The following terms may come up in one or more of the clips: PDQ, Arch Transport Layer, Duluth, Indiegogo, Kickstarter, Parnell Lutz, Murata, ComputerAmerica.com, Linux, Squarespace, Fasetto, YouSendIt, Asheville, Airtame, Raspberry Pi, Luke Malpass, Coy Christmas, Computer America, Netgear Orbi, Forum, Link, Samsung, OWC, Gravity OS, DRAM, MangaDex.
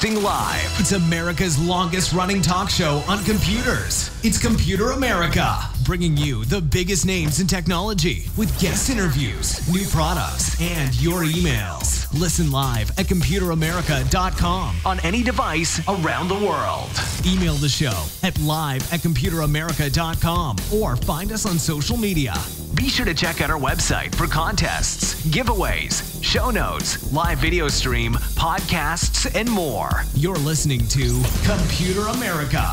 Broadcasting live. It's America's longest-running talk show on computers. It's Computer America, bringing you the biggest names in technology with guest interviews, new products, and your emails. Listen live at ComputerAmerica.com on any device around the world. Email the show at live@ComputerAmerica.com or find us on social media. Be sure to check out our website for contests, giveaways, show notes, live video stream, podcasts, and more. You're listening to Computer America.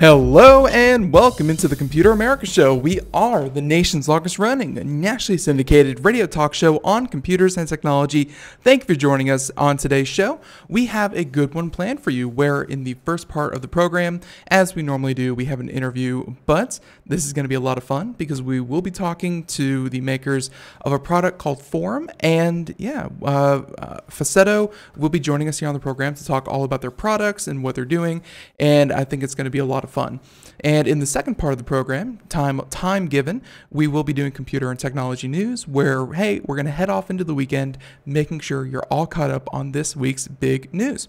Hello and welcome into the Computer America Show. We are the nation's longest running, nationally syndicated radio talk show on computers and technology. Thank you for joining us on today's show. We have a good one planned for you where in the first part of the program, as we normally do, we have an interview, but this is going to be a lot of fun because we will be talking to the makers of a product called Forum, and Fasetto will be joining us here on the program to talk all about their products and what they're doing, and I think it's going to be a lot of fun. And in the second part of the program, time given, we will be doing computer and technology news where, hey, we're going to head off into the weekend, making sure you're all caught up on this week's big news.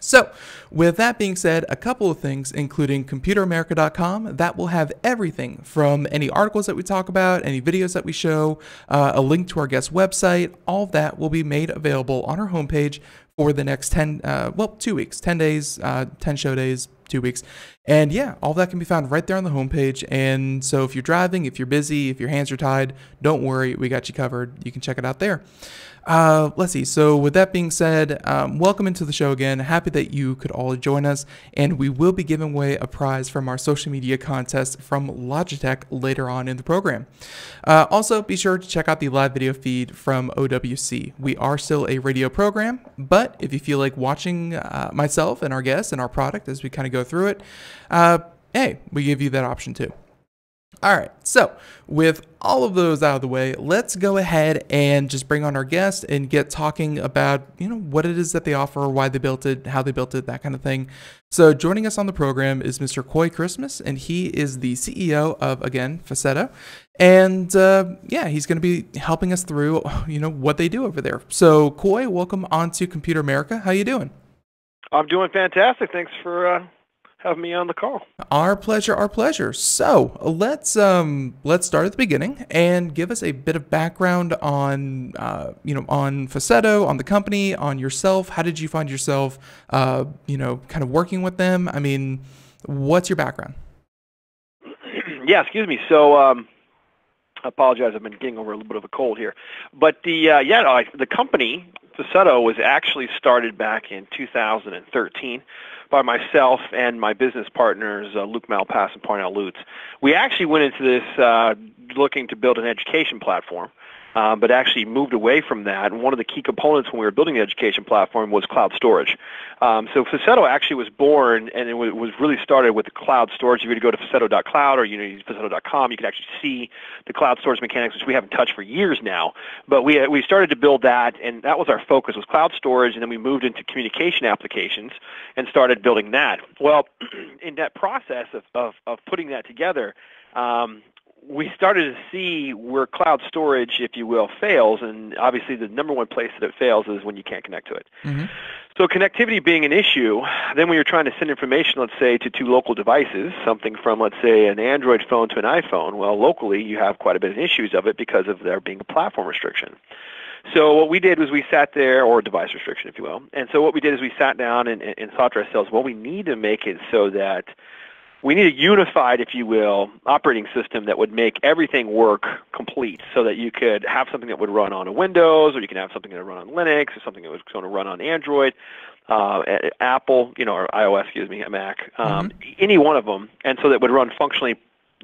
So with that being said, a couple of things, including ComputerAmerica.com, that will have everything from any articles that we talk about, any videos that we show, a link to our guest website, all of that will be made available on our homepage for the next 2 weeks, 10 days, 10 show days, 2 weeks. And yeah, all that can be found right there on the homepage. And so if you're driving, if you're busy, if your hands are tied, don't worry, we got you covered. You can check it out there. Let's see. So with that being said, welcome into the show again. Happy that you could all join us. And we will be giving away a prize from our social media contest from Logitech later on in the program. Also, be sure to check out the live video feed from OWC. We are still a radio program, but if you feel like watching myself and our guests and our product as we kind of go through it, hey, we give you that option too. All right, so with all of those out of the way, let's go ahead and just bring on our guest and get talking about, you know, what it is that they offer, why they built it, how they built it, that kind of thing. So joining us on the program is Mr. Coy Christmas, and he is the CEO of, again, Fasetto. And yeah, he's going to be helping us through, you know, what they do over there. So Coy, welcome onto Computer America. How you doing? I'm doing fantastic. Thanks for have me on the call. Our pleasure, our pleasure. So let's start at the beginning and give us a bit of background on on Fasetto, on the company, on yourself. How did you find yourself kind of working with them? I mean, what's your background? Yeah, excuse me. So I apologize. I've been getting over a little bit of a cold here, but the company Fasetto was actually started back in 2013. By myself and my business partners, Luke Malpass and Parnell Lutz. We actually went into this looking to build an education platform, but actually moved away from that. And one of the key components when we were building the education platform was cloud storage. So Fasetto actually was born, and it was really started with the cloud storage. If you were to go to Fasetto.cloud or Fasetto.com, you could actually see the cloud storage mechanics, which we haven't touched for years now. But we started to build that, and that was our focus, was cloud storage, and then we moved into communication applications and started building that. Well, in that process of putting that together, we started to see where cloud storage, if you will, fails, and obviously the number one place that it fails is when you can't connect to it. Mm-hmm. So connectivity being an issue, then when you're trying to send information, let's say, to two local devices, something from, let's say, an Android phone to an iPhone, well, locally you have quite a bit of issues of it because of there being a platform restriction. So what we did was we sat there, or device restriction, if you will, and so what we did is we sat down and thought to ourselves, well, we need to make it so that we need a unified, if you will, operating system that would make everything work complete so that you could have something that would run on a Windows, or you can have something that would run on Linux, or something that was going to run on Android, Apple, or iOS, excuse me, Mac, any one of them, and so that would run functionally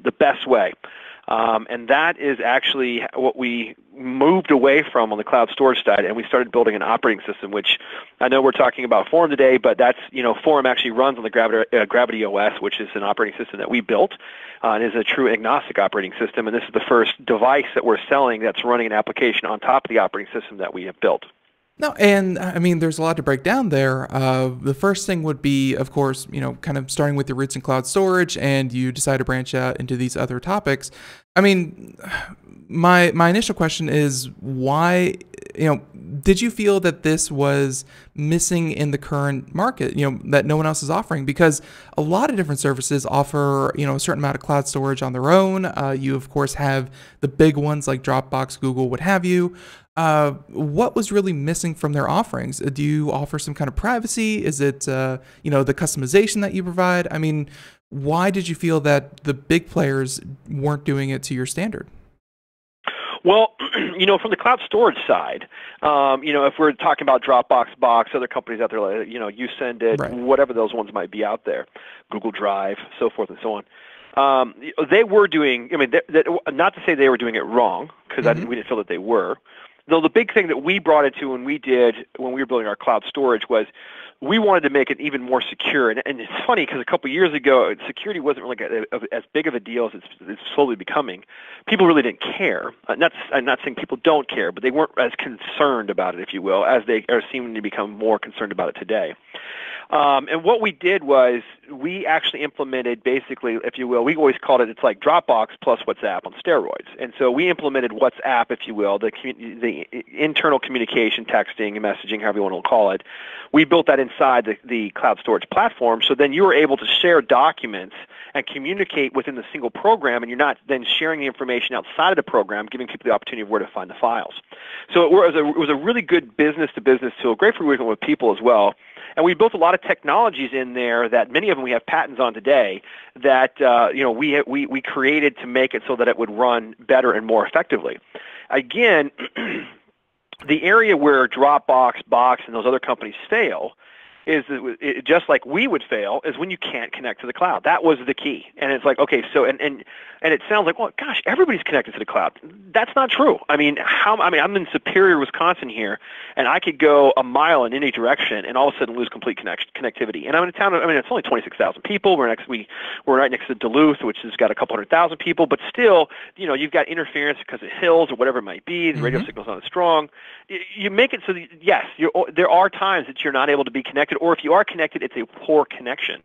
the best way. And that is actually what we moved away from on the cloud storage side, and we started building an operating system, which I know we're talking about Forum today, but that's, Forum actually runs on the Gravity OS, which is an operating system that we built, and is a true agnostic operating system, and this is the first device that we're selling that's running an application on top of the operating system that we have built. No, and I mean, there's a lot to break down there. The first thing would be, of course, you know, kind of starting with your roots in cloud storage, and you decide to branch out into these other topics. I mean, my initial question is why, you know, did you feel that this was missing in the current market, you know, that no one else is offering? Because a lot of different services offer, you know, a certain amount of cloud storage on their own. You, of course, have the big ones like Dropbox, Google, what have you. What was really missing from their offerings? Do you offer some kind of privacy? Is it, you know, the customization that you provide? I mean, why did you feel that the big players weren't doing it to your standard? Well, you know, from the cloud storage side, you know, if we're talking about Dropbox, Box, other companies out there, you know, YouSendIt, right, whatever those ones might be out there, Google Drive, so forth and so on. They were doing, I mean, not to say they were doing it wrong, because we didn't feel that they were. Though the big thing that we brought it to when we were building our cloud storage was we wanted to make it even more secure. And it's funny because a couple years ago, security wasn't really as big of a deal as it's slowly becoming. People really didn't care. I'm not saying people don't care, but they weren't as concerned about it, if you will, as they are seeming to become more concerned about it today. And what we did was we actually implemented basically, if you will, we always called it, it's like Dropbox plus WhatsApp on steroids. And so we implemented WhatsApp, if you will, the internal communication, texting, and messaging, however you want to call it. We built that inside the cloud storage platform, so then you were able to share documents and communicate within the single program, and you're not then sharing the information outside of the program, giving people the opportunity of where to find the files. So it was a really good business-to-business tool, great for working with people as well. And we built a lot of technologies in there that many of them we have patents on today that you know, we created to make it so that it would run better and more effectively. Again, the area where Dropbox, Box, and those other companies fail is just like we would fail is when you can't connect to the cloud. That was the key. And it's like, okay, so and it sounds like, well, gosh, everybody's connected to the cloud. That's not true. I mean, I'm in Superior, Wisconsin here, and I could go a mile in any direction and all of a sudden lose complete connectivity. And I'm in a town. I mean, it's only 26,000 people. We're right next to Duluth, which has got a couple 200,000 people, but still, you know, you've got interference because of hills or whatever it might be. The radio signal's not as strong. You make it so that yes, there are times that you're not able to be connected. Or if you are connected, it's a poor connection.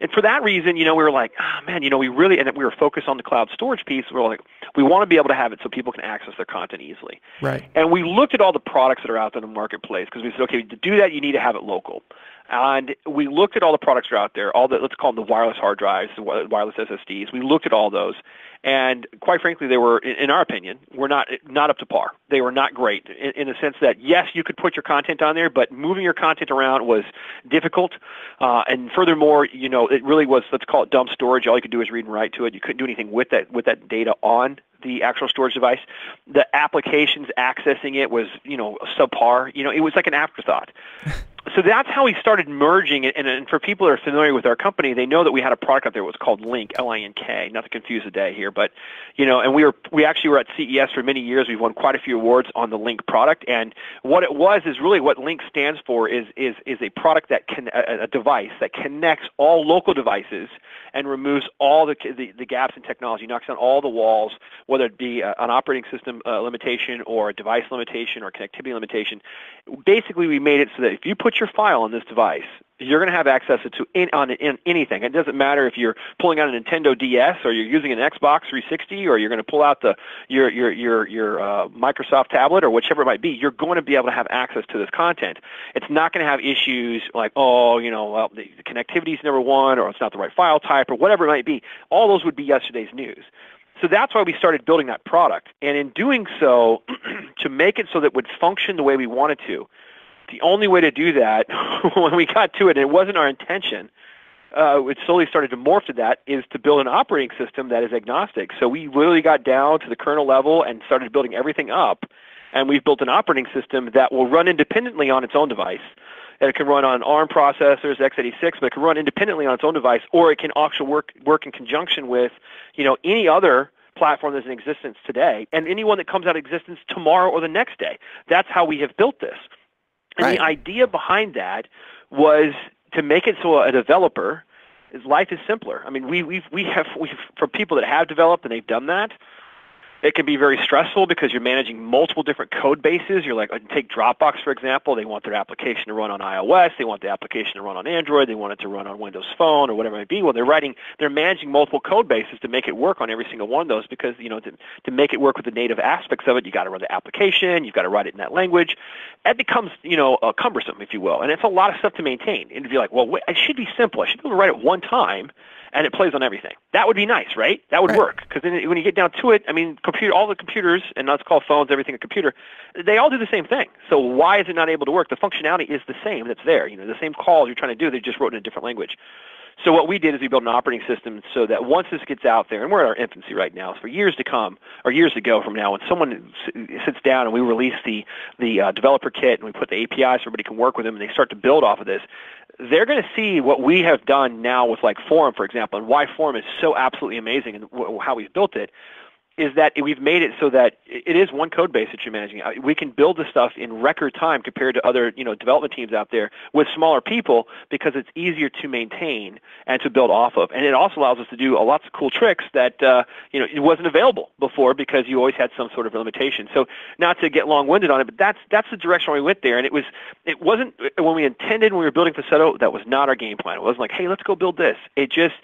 And for that reason, you know, we were like, oh, man, you know, and we were focused on the cloud storage piece. We were like, we want to be able to have it so people can access their content easily. Right. And we looked at all the products that are out there in the marketplace because we said, okay, to do that, you need to have it local. And we looked at all the products that are out there, all the, let's call them the wireless hard drives, the wireless SSDs. We looked at all those. And quite frankly, they were, in our opinion, were not up to par. They were not great in the sense that, yes, you could put your content on there, but moving your content around was difficult. And furthermore, you know, it really was, let's call it dumb storage. All you could do is read and write to it. You couldn't do anything with that data on the actual storage device. The applications accessing it was, you know, subpar. You know, it was like an afterthought. So that's how we started merging it, and for people that are familiar with our company, they know that we had a product out there that was called Link, L-I-N-K, not to confuse the day here, but, you know, and we actually were at CES for many years. We've won quite a few awards on the Link product, and what it was is really what Link stands for is a product that a device that connects all local devices and removes all the gaps in technology, knocks down all the walls, whether it be an operating system limitation or a device limitation or connectivity limitation. Basically, we made it so that if you put your file on this device, you're going to have access to anything. It doesn't matter if you're pulling out a Nintendo DS or you're using an Xbox 360 or you're going to pull out your Microsoft tablet or whichever it might be. You're going to be able to have access to this content. It's not going to have issues like, oh, you know, well, the connectivity is number one, or it's not the right file type, or whatever it might be. All those would be yesterday's news. So that's why we started building that product. And in doing so, to make it so that it would function the way we wanted to, the only way to do that, when we got to it, and it wasn't our intention, it slowly started to morph to that, is to build an operating system that is agnostic. So we literally got down to the kernel level and started building everything up, and we've built an operating system that will run independently on its own device. And it can run on ARM processors, x86, but it can run independently on its own device, or it can actually work in conjunction with, you know, any other platform that's in existence today, and anyone that comes out of existence tomorrow or the next day. That's how we have built this. And right, the idea behind that was to make it so a developer, his life is simpler. I mean, we have for people that have developed and they've done that, It can be very stressful because you're managing multiple different code bases. You're like, take Dropbox, for example. They want their application to run on iOS. They want the application to run on Android. They want it to run on Windows Phone or whatever it might be. Well, they're managing multiple code bases to make it work on every single one of those because, you know, to make it work with the native aspects of it, you've got to run the application. You've got to write it in that language. That becomes, you know, cumbersome, if you will. And it's a lot of stuff to maintain. And to be like, well, it should be simple. I should be able to write it one time, and it plays on everything. That would be nice, right? That would work. Because then when you get down to it, I mean, all the computers, and let's call phones, everything a computer, they all do the same thing. So why is it not able to work? The functionality is the same that's there. You know, the same calls you're trying to do, they just wrote in a different language. So what we did is we built an operating system so that once this gets out there, and we're at our infancy right now, so for years to come, or years to go from now, when someone sits down and we release the developer kit and we put the API so everybody can work with them and they start to build off of this, they're going to see what we have done now with like Forum, for example, and why Forum is so absolutely amazing and how we've built it, is that we've made it so that it is one code base that you're managing. We can build the stuff in record time compared to other, you know, development teams out there with smaller people because it's easier to maintain and to build off of. And it also allows us to do lots of cool tricks that, you know, it wasn't available before because you always had some sort of limitation. So not to get long-winded on it, but that's the direction we went there. And it wasn't when we intended when we were building Fasetto, that was not our game plan. It wasn't like, hey, let's go build this. It just,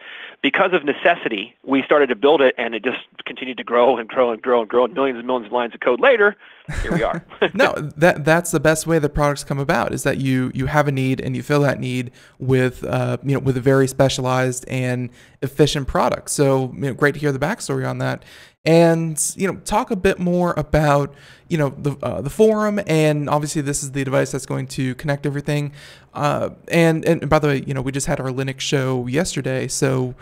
because of necessity, we started to build it and it just continued to grow and grow and grow and grow, and millions of lines of code later, here we are. No, that's the best way that products come about, is that you have a need and you fill that need with you know, with a very specialized and efficient product. So, you know, great to hear the backstory on that. And, you know, talk a bit more about, you know, the Forum, and obviously this is the device that's going to connect everything. And by the way, you know, we just had our Linux show yesterday, so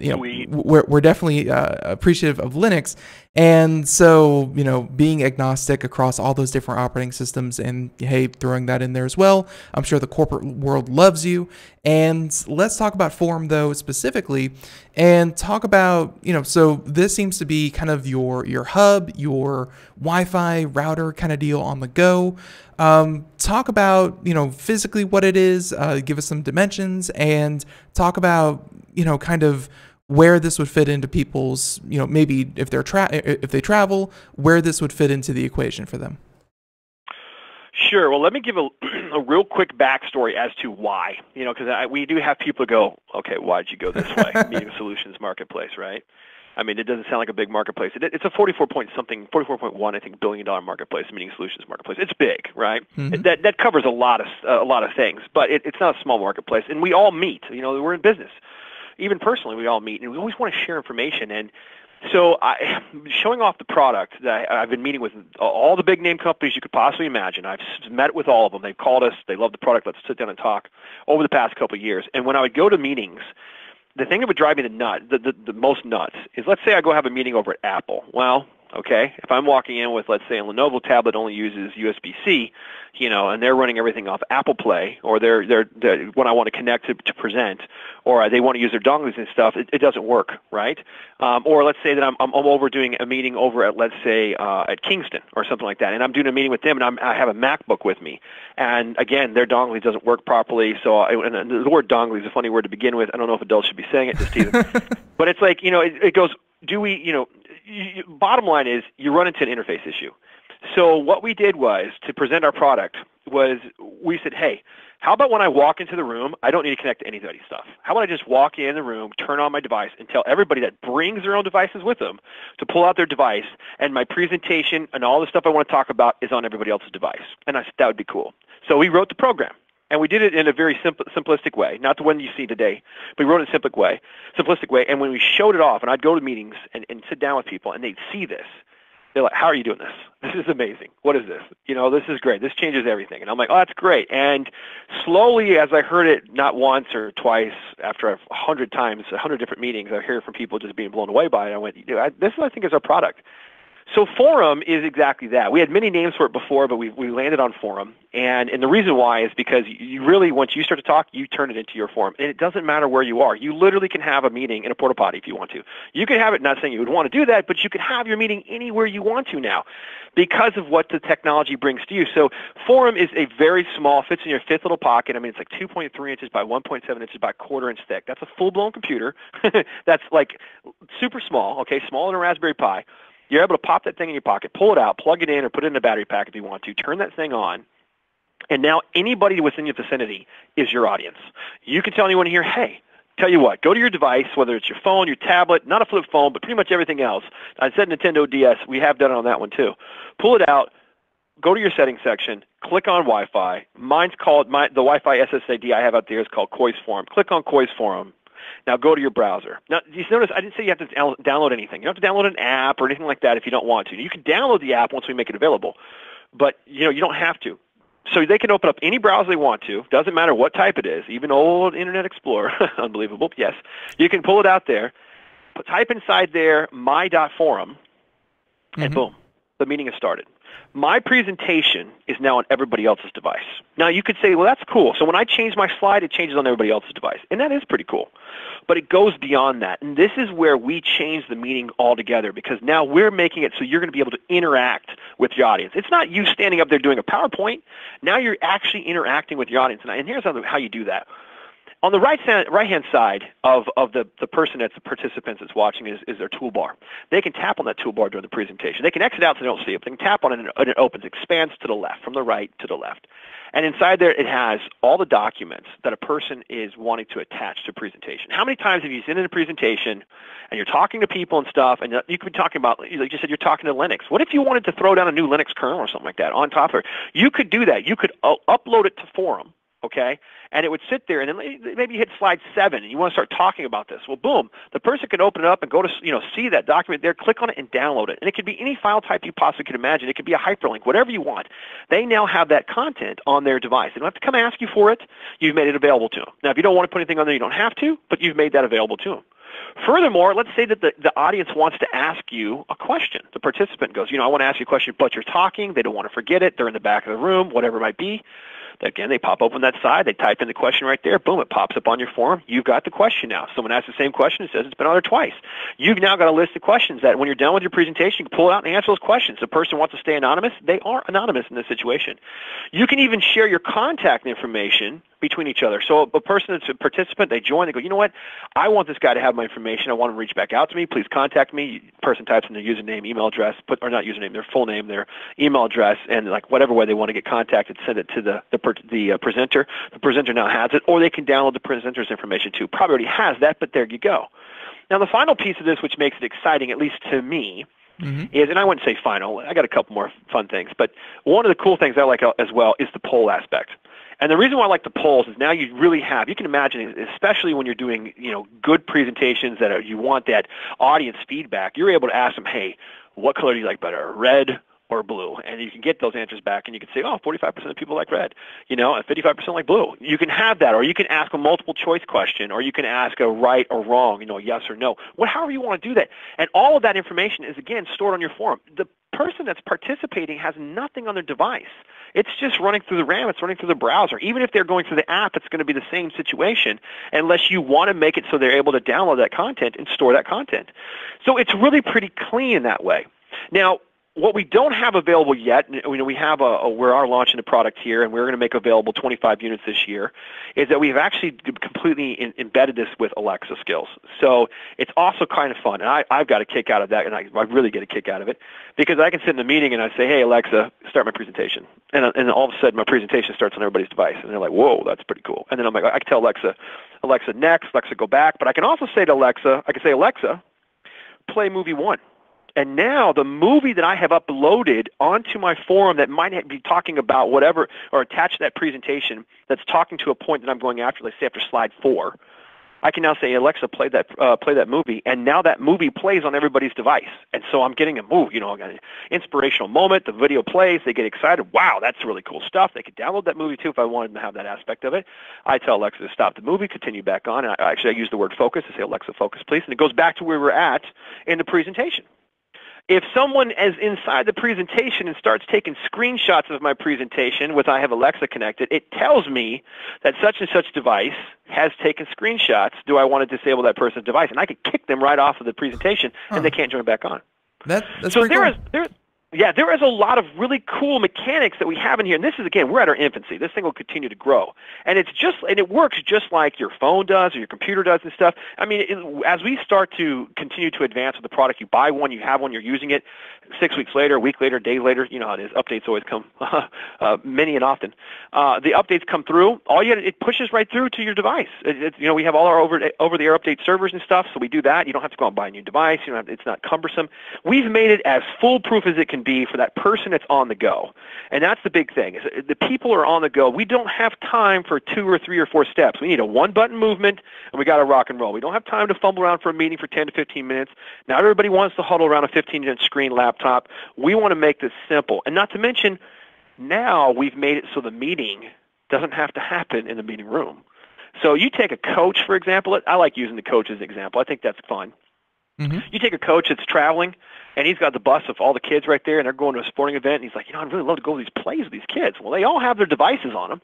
you know, we're definitely appreciative of Linux, and so, you know, being agnostic across all those different operating systems, and hey, throwing that in there as well. I'm sure the corporate world loves you. And let's talk about Forum though specifically, and talk about, you know, so this seems to be kind of your hub, your Wi-Fi router kind of deal on the go. Talk about, you know, physically what it is, give us some dimensions, and talk about, you know, kind of where this would fit into people's, you know, maybe if they're if they travel, where this would fit into the equation for them. Sure. Well, let me give a real quick backstory as to why, you know, because we do have people go, okay, why did you go this way? Meeting Solutions Marketplace, right? I mean, it doesn't sound like a big marketplace. It's a 44.1, I think, billion-dollar marketplace, Meeting Solutions Marketplace. It's big, right? Mm-hmm. That covers a lot of things, but it's not a small marketplace. And we all meet. You know, we're in business. Even personally, we all meet, and we always want to share information. And so showing off the product, that I've been meeting with all the big-name companies you could possibly imagine. I've met with all of them. They've called us. They love the product. Let's sit down and talk over the past couple of years. And when I would go to meetings, the thing that would drive me the most nuts is, let's say I go have a meeting over at Apple. Well, okay, if I'm walking in with, let's say, a Lenovo tablet only uses USB-C, you know, and they're running everything off Apple Play, or they're when I want to connect to present, or they want to use their dongles and stuff, it doesn't work, right? Or let's say that I'm overdoing a meeting over at, let's say, at Kingston or something like that, and I'm doing a meeting with them, and I have a MacBook with me, and again, their dongle doesn't work properly. So and the word dongle is a funny word to begin with. I don't know if adults should be saying it, just even, but it's like, you know, it goes. Do we, you know, bottom line is you run into an interface issue. So what we did was, to present our product, was we said, hey, how about when I walk into the room, I don't need to connect to anybody's stuff? How about I just walk in the room, turn on my device, and tell everybody that brings their own devices with them to pull out their device, and my presentation and all the stuff I want to talk about is on everybody else's device? And I said, that would be cool. So we wrote the program. And we did it in a very simplistic way, not the one you see today, but we wrote it in a simplistic way. And when we showed it off, and I'd go to meetings and sit down with people, and they'd see this, they're like, how are you doing this? This is amazing. What is this? You know, this is great. This changes everything. And I'm like, oh, that's great. And slowly, as I heard it not once or twice, after 100 times, 100 different meetings, I hear from people just being blown away by it. I went, this I think is our product. So Forum is exactly that. We had many names for it before, but we landed on Forum. And the reason why is because you really, once you start to talk, you turn it into your forum. And it doesn't matter where you are. You literally can have a meeting in a porta potty if you want to. You can have it, not saying you would want to do that, but you can have your meeting anywhere you want to now because of what the technology brings to you. So Forum is a very small, fits in your fifth little pocket. I mean, it's like 2.3 inches by 1.7 inches by 1/4 inch thick. That's a full-blown computer. That's like super small, okay, smaller than a Raspberry Pi. You're able to pop that thing in your pocket, pull it out, plug it in, or put it in a battery pack if you want to, turn that thing on, and now anybody within your vicinity is your audience. You can tell anyone here, hey, tell you what, go to your device, whether it's your phone, your tablet, not a flip phone, but pretty much everything else. I said Nintendo DS. We have done it on that one too. Pull it out. Go to your settings section, click on Wi-Fi. Mine's called, the Wi-Fi SSID I have out there is called Coy's Forum. Click on Coy's Forum. Now go to your browser. Now, you notice I didn't say you have to download anything. You don't have to download an app or anything like that if you don't want to. You can download the app once we make it available, but you don't have to. So they can open up any browser they want to. Doesn't matter what type it is, even old Internet Explorer. Unbelievable. Yes. You can pull it out there, type inside there my.forum, and boom, the meeting is started. My presentation is now on everybody else's device. Now, you could say, well, that's cool. So when I change my slide, it changes on everybody else's device. And that is pretty cool. But it goes beyond that. And this is where we change the meeting altogether, because now we're making it so you're going to be able to interact with your audience. It's not you standing up there doing a PowerPoint. Now you're actually interacting with your audience. And here's how you do that. On the right-hand side of the person that's the participant that's watching is their toolbar. They can tap on that toolbar during the presentation. They can exit out so they don't see it. They can tap on it and it opens, expands to the left, from the right to the left. And inside there, it has all the documents that a person is wanting to attach to a presentation. How many times have you seen in a presentation and you're talking to people and stuff, and you could be talking about, like you said, you're talking to Linux. What if you wanted to throw down a new Linux kernel or something like that on top of it? You could do that. You could upload it to Forum. Okay, and it would sit there, and then maybe you hit slide 7, and you want to start talking about this. Well, boom, the person can open it up and go to, see that document there, click on it, and download it. And it could be any file type you possibly could imagine. It could be a hyperlink, whatever you want. They now have that content on their device. They don't have to come ask you for it. You've made it available to them. Now, if you don't want to put anything on there, you don't have to, but you've made that available to them. Furthermore, let's say that the audience wants to ask you a question. The participant goes, I want to ask you a question, but you're talking. They don't want to forget it. They're in the back of the room, whatever it might be. Again, they pop open that side. They type in the question right there. Boom, it pops up on your forum. You've got the question now. Someone asks the same question. It says it's been on there twice. You've now got a list of questions that when you're done with your presentation, you can pull out and answer those questions. The person wants to stay anonymous. They are anonymous in this situation. You can even share your contact information between each other. So a person that's a participant, they join, they go, you know what? I want this guy to have my information. I want him to reach back out to me. Please contact me. Person types in their username, email address, or not username, their full name, their email address, and like whatever way they want to get contacted, send it to the presenter. The presenter now has it, or they can download the presenter's information too. Probably already has that, but there you go. Now the final piece of this, which makes it exciting, at least to me, is, and I wouldn't say final, I got a couple more fun things, but one of the cool things I like as well is the poll aspect. And the reason why I like the polls is now you really have, you can imagine, especially when you're doing, good presentations that you want that audience feedback, you're able to ask them, hey, what color do you like better, red or blue? And you can get those answers back, and you can say, oh, 45% of people like red, and 55% like blue. You can have that, or you can ask a multiple choice question, or you can ask a right or wrong, yes or no. However you want to do that. And all of that information is, again, stored on your forum. The person that's participating has nothing on their device. It's just running through the RAM. It's running through the browser. Even if they're going through the app, it's going to be the same situation unless you want to make it so they're able to download that content and store that content. So it's really pretty clean that way. Now, what we don't have available yet, we have we are launching a product here, and we're going to make available 25 units this year, is that we've actually completely embedded this with Alexa skills. So it's also kind of fun, and I've got a kick out of that, and I really get a kick out of it, because I can sit in a meeting and I say, hey, Alexa, start my presentation. And all of a sudden, my presentation starts on everybody's device, and they're like, whoa, that's pretty cool. And then I'm like, I can tell Alexa, Alexa next, Alexa go back, but I can also say to Alexa, I can say, Alexa, play movie 1. And now the movie that I have uploaded onto my forum that might be talking about whatever or attached to that presentation that's talking to a point that I'm going after, let's say after slide 4, I can now say, Alexa, play that movie. And now that movie plays on everybody's device. And so I'm getting a move, I got an inspirational moment. The video plays. They get excited. Wow, that's really cool stuff. They could download that movie, too, if I wanted them to have that aspect of it. I tell Alexa to stop the movie, continue back on. And I use the word focus. I say, Alexa, focus, please. And it goes back to where we're at in the presentation. If someone is inside the presentation and starts taking screenshots of my presentation with I have Alexa connected, it tells me that such and such device has taken screenshots. Do I want to disable that person's device? And I could kick them right off of the presentation, and they can't join back on. That's pretty cool. Yeah, there is a lot of really cool mechanics that we have in here. And this is, again, we're at our infancy. This thing will continue to grow. And it's just, and it works just like your phone does or your computer does and stuff. I mean, it, as we start to continue to advance with the product, you buy one, you have one, you're using it. 6 weeks later, a week later, a day later, you know how it is. Updates always come, many and often. The updates come through. All you it pushes right through to your device. You know, we have all our over-the-air update servers and stuff, so we do that. You don't have to go out and buy a new device. You don't have, it's not cumbersome. We've made it as foolproof as it can be for that person that's on the go. And that's the big thing, is the people are on the go. We don't have time for 2 or 3 or 4 steps. We need a one-button movement, and we got to rock and roll. We don't have time to fumble around for a meeting for 10 to 15 minutes. Not everybody wants to huddle around a 15-inch screen laptop. We want to make this simple. And not to mention, now we've made it so the meeting doesn't have to happen in the meeting room. So you take a coach, for example. I like using the coach as an example. I think that's fun. Mm-hmm. You take a coach that's traveling, and he's got the bus of all the kids right there, and they're going to a sporting event, and he's like, you know, I'd really love to go to these plays with these kids. Well, they all have their devices on them.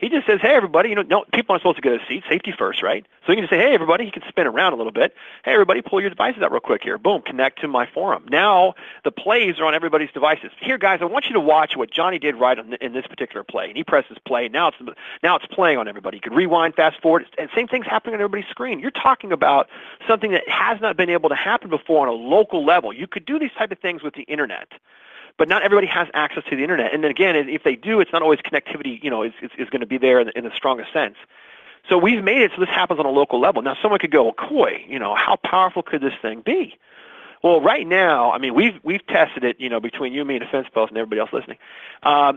He just says, hey, everybody, you know, no, people aren't supposed to get a seat, safety first, right? So he can just say, hey, everybody, he can spin around a little bit. Hey, everybody, pull your devices out real quick here. Boom, connect to my forum. Now the plays are on everybody's devices. Here, guys, I want you to watch what Johnny did right in this particular play. And he presses play. Now it's playing on everybody. You can rewind, fast forward. And same thing's happening on everybody's screen. You're talking about something that has not been able to happen before on a local level. You could do these type of things with the internet. But not everybody has access to the internet. And then again, if they do, it's not always connectivity, you know, is going to be there in the strongest sense. So we've made it so this happens on a local level. Now someone could go, well, Coy, you know, how powerful could this thing be? Well, right now, I mean, we've tested it, you know, between you, me, and Defense Post and everybody else listening.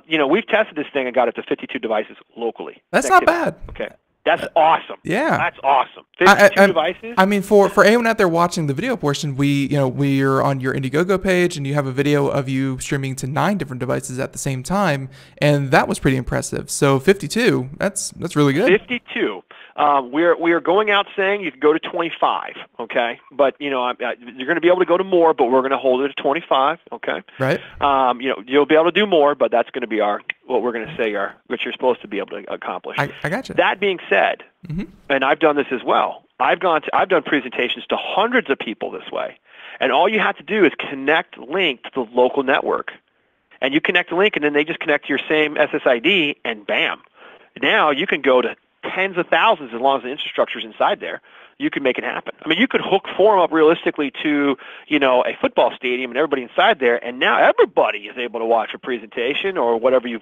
You know, we've tested this thing and got it to 52 devices locally. That's not bad. Okay. That's awesome. Yeah. That's awesome. 52 devices. I mean, for anyone out there watching the video portion, we're on your Indiegogo page, and you have a video of you streaming to 9 different devices at the same time, and that was pretty impressive. So 52, that's really good. 52. We are going out saying you can go to 25, okay? But, you know, you're going to be able to go to more, but we're going to hold it at 25, okay? Right. You know, you'll be able to do more, but that's going to be what you're supposed to be able to accomplish. I got you. That being said, mm-hmm. and I've done this as well, I've done presentations to hundreds of people this way, and all you have to do is connect Link to the local network. And you connect Link, and then they just connect to your same SSID, and bam. Now you can go to tens of thousands, as long as the infrastructure is inside there. You could make it happen. I mean, you could hook Forum up realistically to, you know, a football stadium and everybody inside there, and now everybody is able to watch a presentation or whatever you've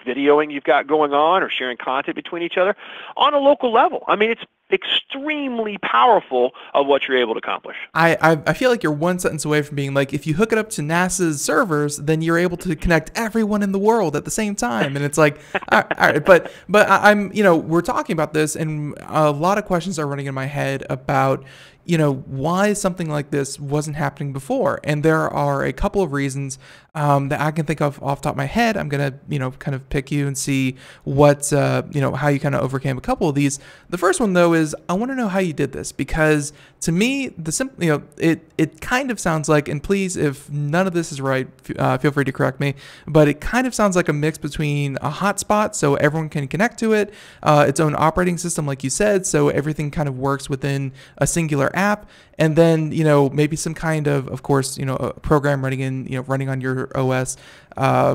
got going on, or sharing content between each other on a local level. I mean, it's extremely powerful of what you're able to accomplish. I feel like you're one sentence away from being like, if you hook it up to NASA's servers, then you're able to connect everyone in the world at the same time. And it's like, all right, but I'm, you know, we're talking about this, and a lot of questions are running in my head about, you know, why something like this wasn't happening before. And there are a couple of reasons that I can think of off the top of my head. I'm going to, you know, kind of pick you and see what, you know, how you kind of overcame a couple of these. The first one, though, is I want to know how you did this, because to me, it kind of sounds like, and please, if none of this is right, feel free to correct me, but it kind of sounds like a mix between a hotspot, so everyone can connect to it, its own operating system, like you said, so everything kind of works within a singular app, and then, you know, maybe some kind of course, you know, a program running on your OS,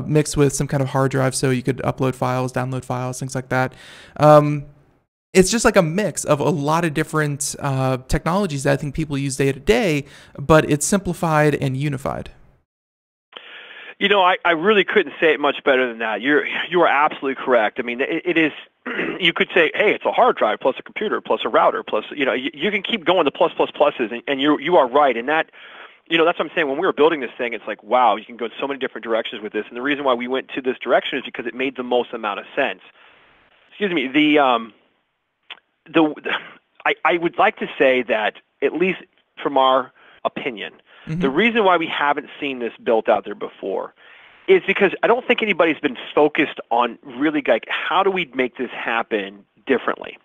mixed with some kind of hard drive, so you could upload files, download files, things like that. It's just like a mix of a lot of different technologies that I think people use day to day, but it's simplified and unified. You know, I really couldn't say it much better than that. You are absolutely correct. I mean, it is. You could say, hey, it's a hard drive plus a computer plus a router plus, you know, you can keep going, the pluses, and you are right. And that, you know, that's what I'm saying. When we were building this thing, it's like, wow, you can go so many different directions with this. And the reason why we went to this direction is because it made the most amount of sense. Excuse me. I would like to say that, at least from our opinion, mm-hmm. the reason why we haven't seen this built out there before is because I don't think anybody's been focused on really, like, how do we make this happen differently?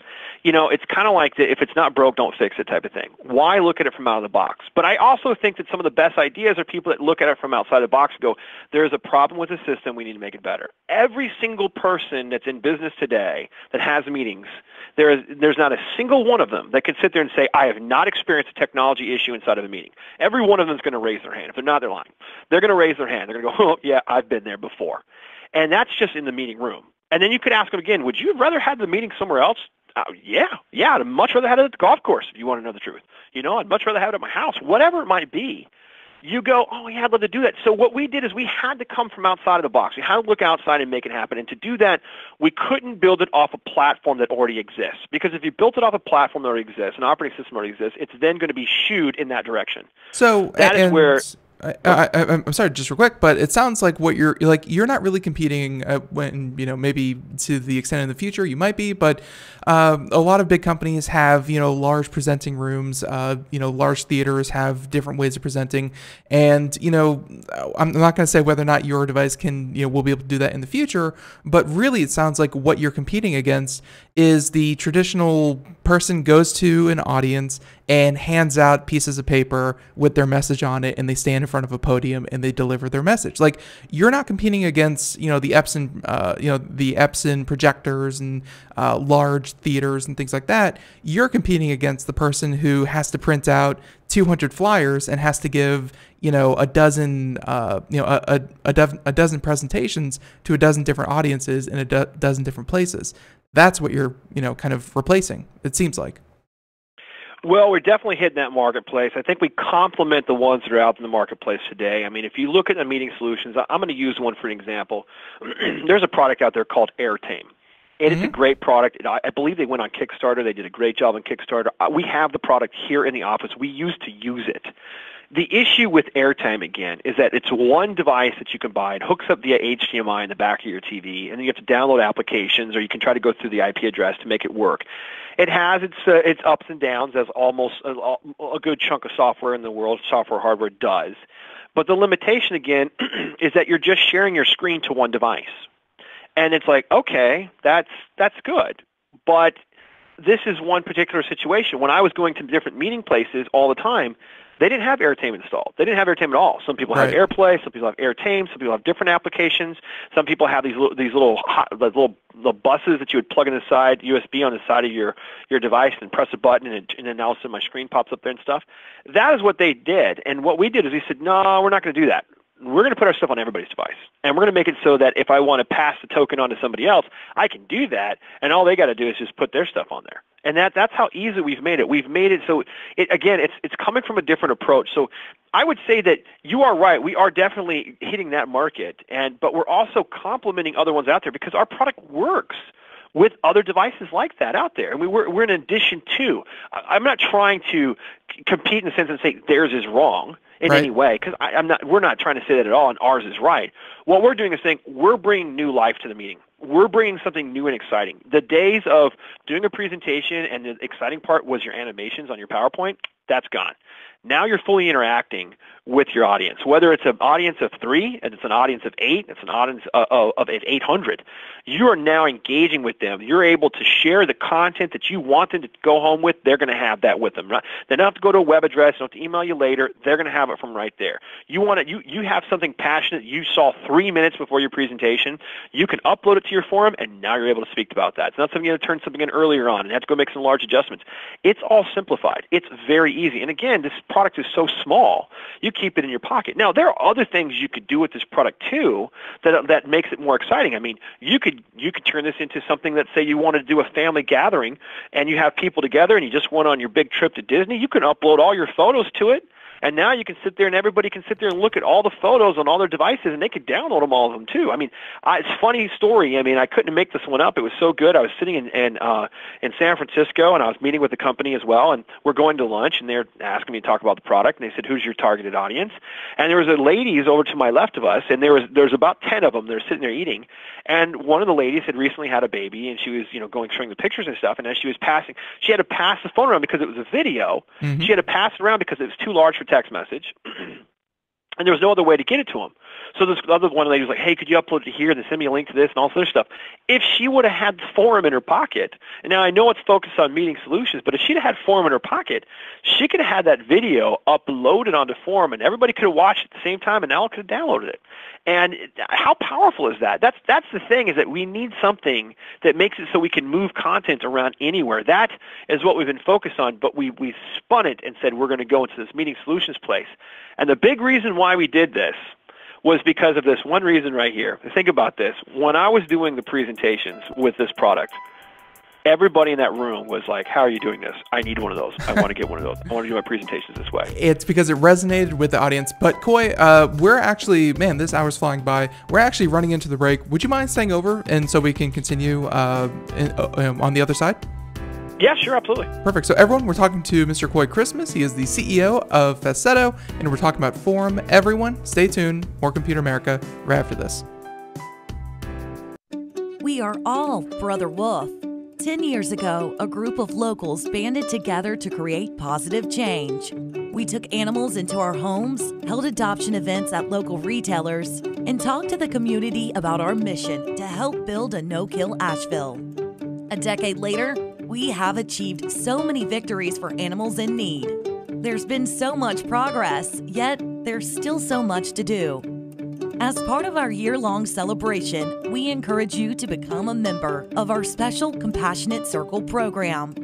you know, it's kind of like the if it's not broke, don't fix it type of thing. Why look at it from out of the box? But I also think that some of the best ideas are people that look at it from outside the box and go, there's a problem with the system, we need to make it better. Every single person that's in business today that has meetings, there's not a single one of them that can sit there and say, I have not experienced a technology issue inside of a meeting. Every one of them is going to raise their hand. If they're not, they're lying. They're going to raise their hand. They're going to go, oh, yeah, I've been there before. And that's just in the meeting room. And then you could ask them again, would you have rather had the meeting somewhere else? Yeah, I'd much rather have it at the golf course, if you want to know the truth. You know, I'd much rather have it at my house, whatever it might be. You go, oh, yeah, I'd love to do that. So what we did is we had to come from outside of the box. We had to look outside and make it happen. And to do that, we couldn't build it off a platform that already exists. Because if you built it off a platform that already exists, an operating system already exists, it's then going to be shooed in that direction. So that is where... I'm sorry, just real quick, but it sounds like what you're not really competing when, you know, maybe to the extent in the future you might be, but a lot of big companies have, you know, large presenting rooms, you know, large theaters have different ways of presenting. And, you know, I'm not going to say whether or not your device can, you know, will be able to do that in the future, but really it sounds like what you're competing against is the traditional person goes to an audience and hands out pieces of paper with their message on it, and they stand in front of a podium and they deliver their message. Like, you're not competing against, you know, the Epson, projectors and large theaters and things like that. You're competing against the person who has to print out 200 flyers and has to give, you know, a dozen presentations to a dozen different audiences in a dozen different places. That's what you're, you know, kind of replacing, it seems like. Well, we're definitely hitting that marketplace. I think we complement the ones that are out in the marketplace today. I mean, if you look at the meeting solutions, I'm going to use one for an example. There's a product out there called Airtame. And it's a great product. I believe they went on Kickstarter. They did a great job on Kickstarter. We have the product here in the office. We used to use it. The issue with Airtime, again, is that it's one device that you can buy. It hooks up via HDMI in the back of your TV, and then you have to download applications, or you can try to go through the IP address to make it work. It has its ups and downs, as almost a good chunk of software in the world, software hardware does. But the limitation, again, is that you're just sharing your screen to one device. And it's like, okay, that's good, but this is one particular situation. When I was going to different meeting places all the time, they didn't have Airtame installed. They didn't have Airtame at all. Some people have AirPlay, some people have Airtame, some people have different applications. Some people have these little buses that you would plug in the side, USB on the side of your device, and press a button, and then all of a sudden my screen pops up there and stuff. That is what they did. And what we did is we said, no, we're not going to do that. We're going to put our stuff on everybody's device, and we're going to make it so that if I want to pass the token on to somebody else, I can do that, and all they got to do is just put their stuff on there. And that's how easy we've made it. We've made it so, it's coming from a different approach. So I would say that you are right. We are definitely hitting that market, but we're also complementing other ones out there because our product works with other devices like that out there. And we're in addition to. I'm not trying to compete in the sense and say theirs is wrong in any way, because we're not trying to say that at all, and ours is right. What we're doing is saying we're bringing new life to the meeting. We're bringing something new and exciting. The days of doing a presentation and the exciting part was your animations on your PowerPoint, that's gone. Now you're fully interacting with your audience, whether it's an audience of 3, and it's an audience of 8, it's an audience of 800. You are now engaging with them. You're able to share the content that you want them to go home with. They're going to have that with them. They don't have to go to a web address. They don't have to email you later. They're going to have it from right there. You have something passionate you saw 3 minutes before your presentation. You can upload it to your forum, and now you're able to speak about that. It's not something you have to turn something in earlier on and have to go make some large adjustments. It's all simplified. It's very easy. And again, this product is so small, you keep it in your pocket. Now, there are other things you could do with this product too that makes it more exciting. I mean, you could turn this into something that, say you wanted to do a family gathering and you have people together and you just went on your big trip to Disney. You can upload all your photos to it, and now you can sit there and everybody can sit there and look at all the photos on all their devices, and they could download them, all of them too. I mean, it's a funny story. I mean, I couldn't make this one up. It was so good. I was sitting in San Francisco, and I was meeting with the company as well, and we're going to lunch, and they're asking me to talk about the product, and they said, who's your targeted audience? And there was a ladies over to my left of us, and there was about 10 of them that were sitting there eating, and one of the ladies had recently had a baby, and she was, you know, showing the pictures and stuff, and as she was passing, she had to pass the phone around because it was a video. She had to pass it around because it was too large for text message, and there was no other way to get it to him. So this other one lady was like, hey, could you upload to here and send me a link to this and all this other stuff. If she would have had Forum in her pocket, and now I know it's focused on meeting solutions, but if she'd had Forum in her pocket, she could have had that video uploaded onto Forum and everybody could have watched it at the same time, and now could have downloaded it. And how powerful is that? That's the thing, is that we need something that makes it so we can move content around anywhere. That is what we've been focused on, but we spun it and said we're going to go into this meeting solutions place. And the big reason why we did this was because of this one reason right here. Think about this. When I was doing the presentations with this product, everybody in that room was like, how are you doing this? I need one of those. I want to get one of those. I want to do my presentations this way. It's because it resonated with the audience. But Coy, we're actually, man, this hour's flying by. We're actually running into the break. Would you mind staying over and so we can continue on the other side? Yeah, sure, absolutely. Perfect. So everyone, we're talking to Mr. Coy Christmas. He is the CEO of Fasetto, and we're talking about Forum. Everyone, stay tuned. More Computer America right after this. We are all Brother Wolf. 10 years ago, a group of locals banded together to create positive change. We took animals into our homes, held adoption events at local retailers, and talked to the community about our mission to help build a no-kill Asheville. A decade later, we have achieved so many victories for animals in need. There's been so much progress, yet there's still so much to do. As part of our year-long celebration, we encourage you to become a member of our special Compassionate Circle program.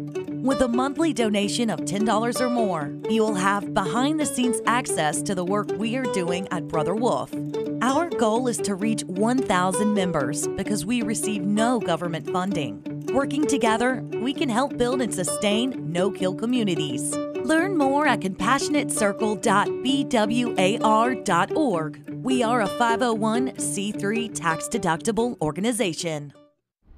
With a monthly donation of $10 or more, you will have behind-the-scenes access to the work we are doing at Brother Wolf. Our goal is to reach 1,000 members because we receive no government funding. Working together, we can help build and sustain no-kill communities. Learn more at compassionatecircle.bwar.org. We are a 501c3 tax-deductible organization.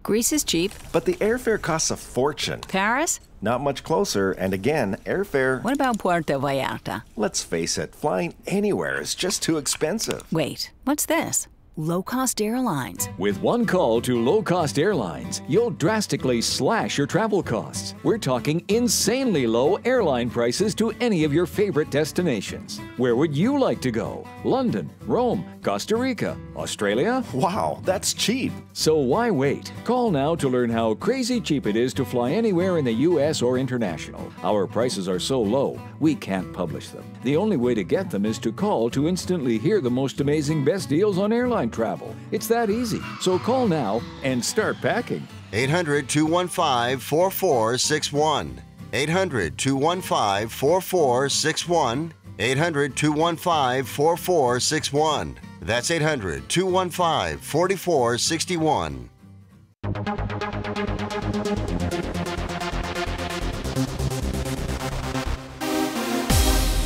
Greece is cheap. But the airfare costs a fortune. Paris? Not much closer, and again, airfare... What about Puerto Vallarta? Let's face it, flying anywhere is just too expensive. Wait, what's this? Low-cost airlines. With one call to low-cost airlines, you'll drastically slash your travel costs. We're talking insanely low airline prices to any of your favorite destinations. Where would you like to go? London, Rome, Costa Rica, Australia? Wow, that's cheap. So why wait? Call now to learn how crazy cheap it is to fly anywhere in the U.S. or international. Our prices are so low, we can't publish them. The only way to get them is to call to instantly hear the most amazing best deals on airline travel. It's that easy. So call now and start packing. 800-215-4461. 800-215-4461. 800-215-4461. That's 800-215-4461.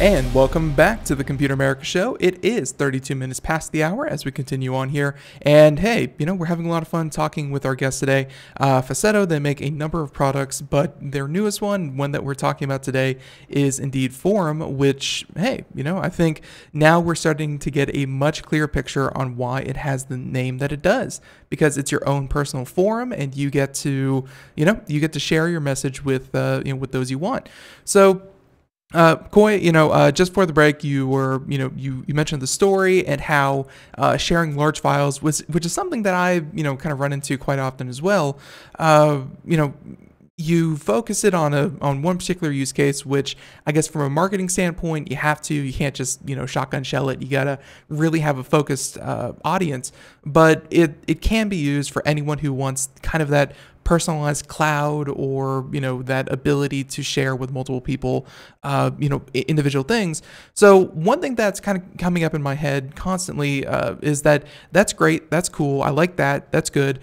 And welcome back to the Computer America Show. It is 32 minutes past the hour as we continue on here. And hey, you know, we're having a lot of fun talking with our guests today. Fasetto, they make a number of products, but their newest one that we're talking about today is indeed Forum, which, hey, you know, I think now we're starting to get a much clearer picture on why it has the name that it does, because it's your own personal forum and you get to, you know, you get to share your message with, you know, with those you want. So, Coy, you know, just before the break, you were, you know, you mentioned the story and how sharing large files was, which is something that I, you know, kind of run into quite often as well. You know, you focus it on one particular use case, which I guess from a marketing standpoint, you have to, you can't just, you know, shotgun shell it. You gotta really have a focused audience, but it can be used for anyone who wants kind of that personalized cloud, or, you know, that ability to share with multiple people, you know, individual things. So one thing that's kind of coming up in my head constantly is that that's great. That's cool. I like that. That's good.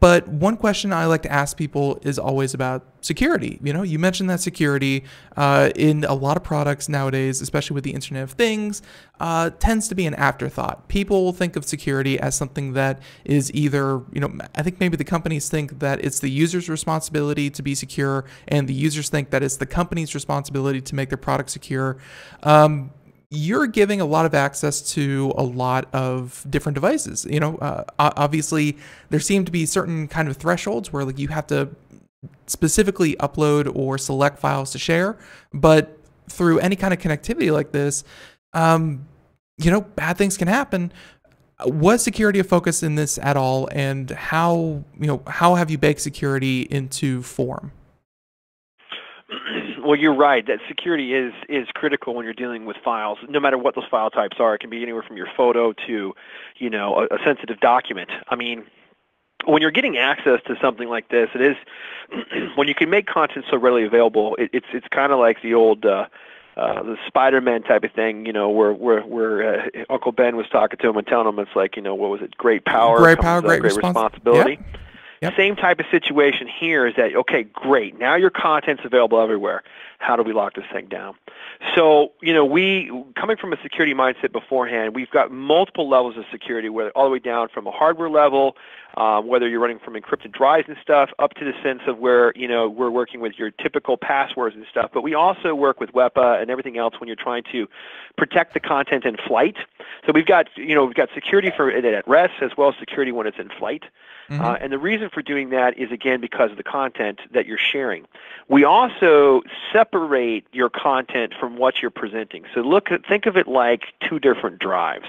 But one question I like to ask people is always about security. You know, you mentioned that security in a lot of products nowadays, especially with the Internet of Things, tends to be an afterthought. People will think of security as something that is either, you know, I think maybe the companies think that it's the user's responsibility to be secure, and the users think that it's the company's responsibility to make their product secure. You're giving a lot of access to a lot of different devices. You know, obviously there seem to be certain kind of thresholds where, like, you have to specifically upload or select files to share, but through any kind of connectivity like this, you know, bad things can happen. Was security a focus in this at all? And how, you know, how have you baked security into Forum? Well, you're right that security is critical when you're dealing with files, no matter what those file types are. It can be anywhere from your photo to, you know, a sensitive document. I mean, when you're getting access to something like this, it is when you can make content so readily available. It's kind of like the old the Spider-Man type of thing, you know, where Uncle Ben was talking to him and telling him, it's like, you know, what was it? Great power, great responsibility. Yeah. Yep. Same type of situation here is that, okay, great, now your content's available everywhere. How do we lock this thing down? So, you know, coming from a security mindset beforehand, we've got multiple levels of security, where all the way down from a hardware level, whether you're running from encrypted drives and stuff, up to the sense of where, you know, we're working with your typical passwords and stuff. But we also work with WEPA and everything else when you're trying to protect the content in flight. So we've got, you know, we've got security for it at rest, as well as security when it's in flight. Mm-hmm. And the reason for doing that is, again, because of the content that you're sharing. We also separate your content from what you're presenting. So think of it like two different drives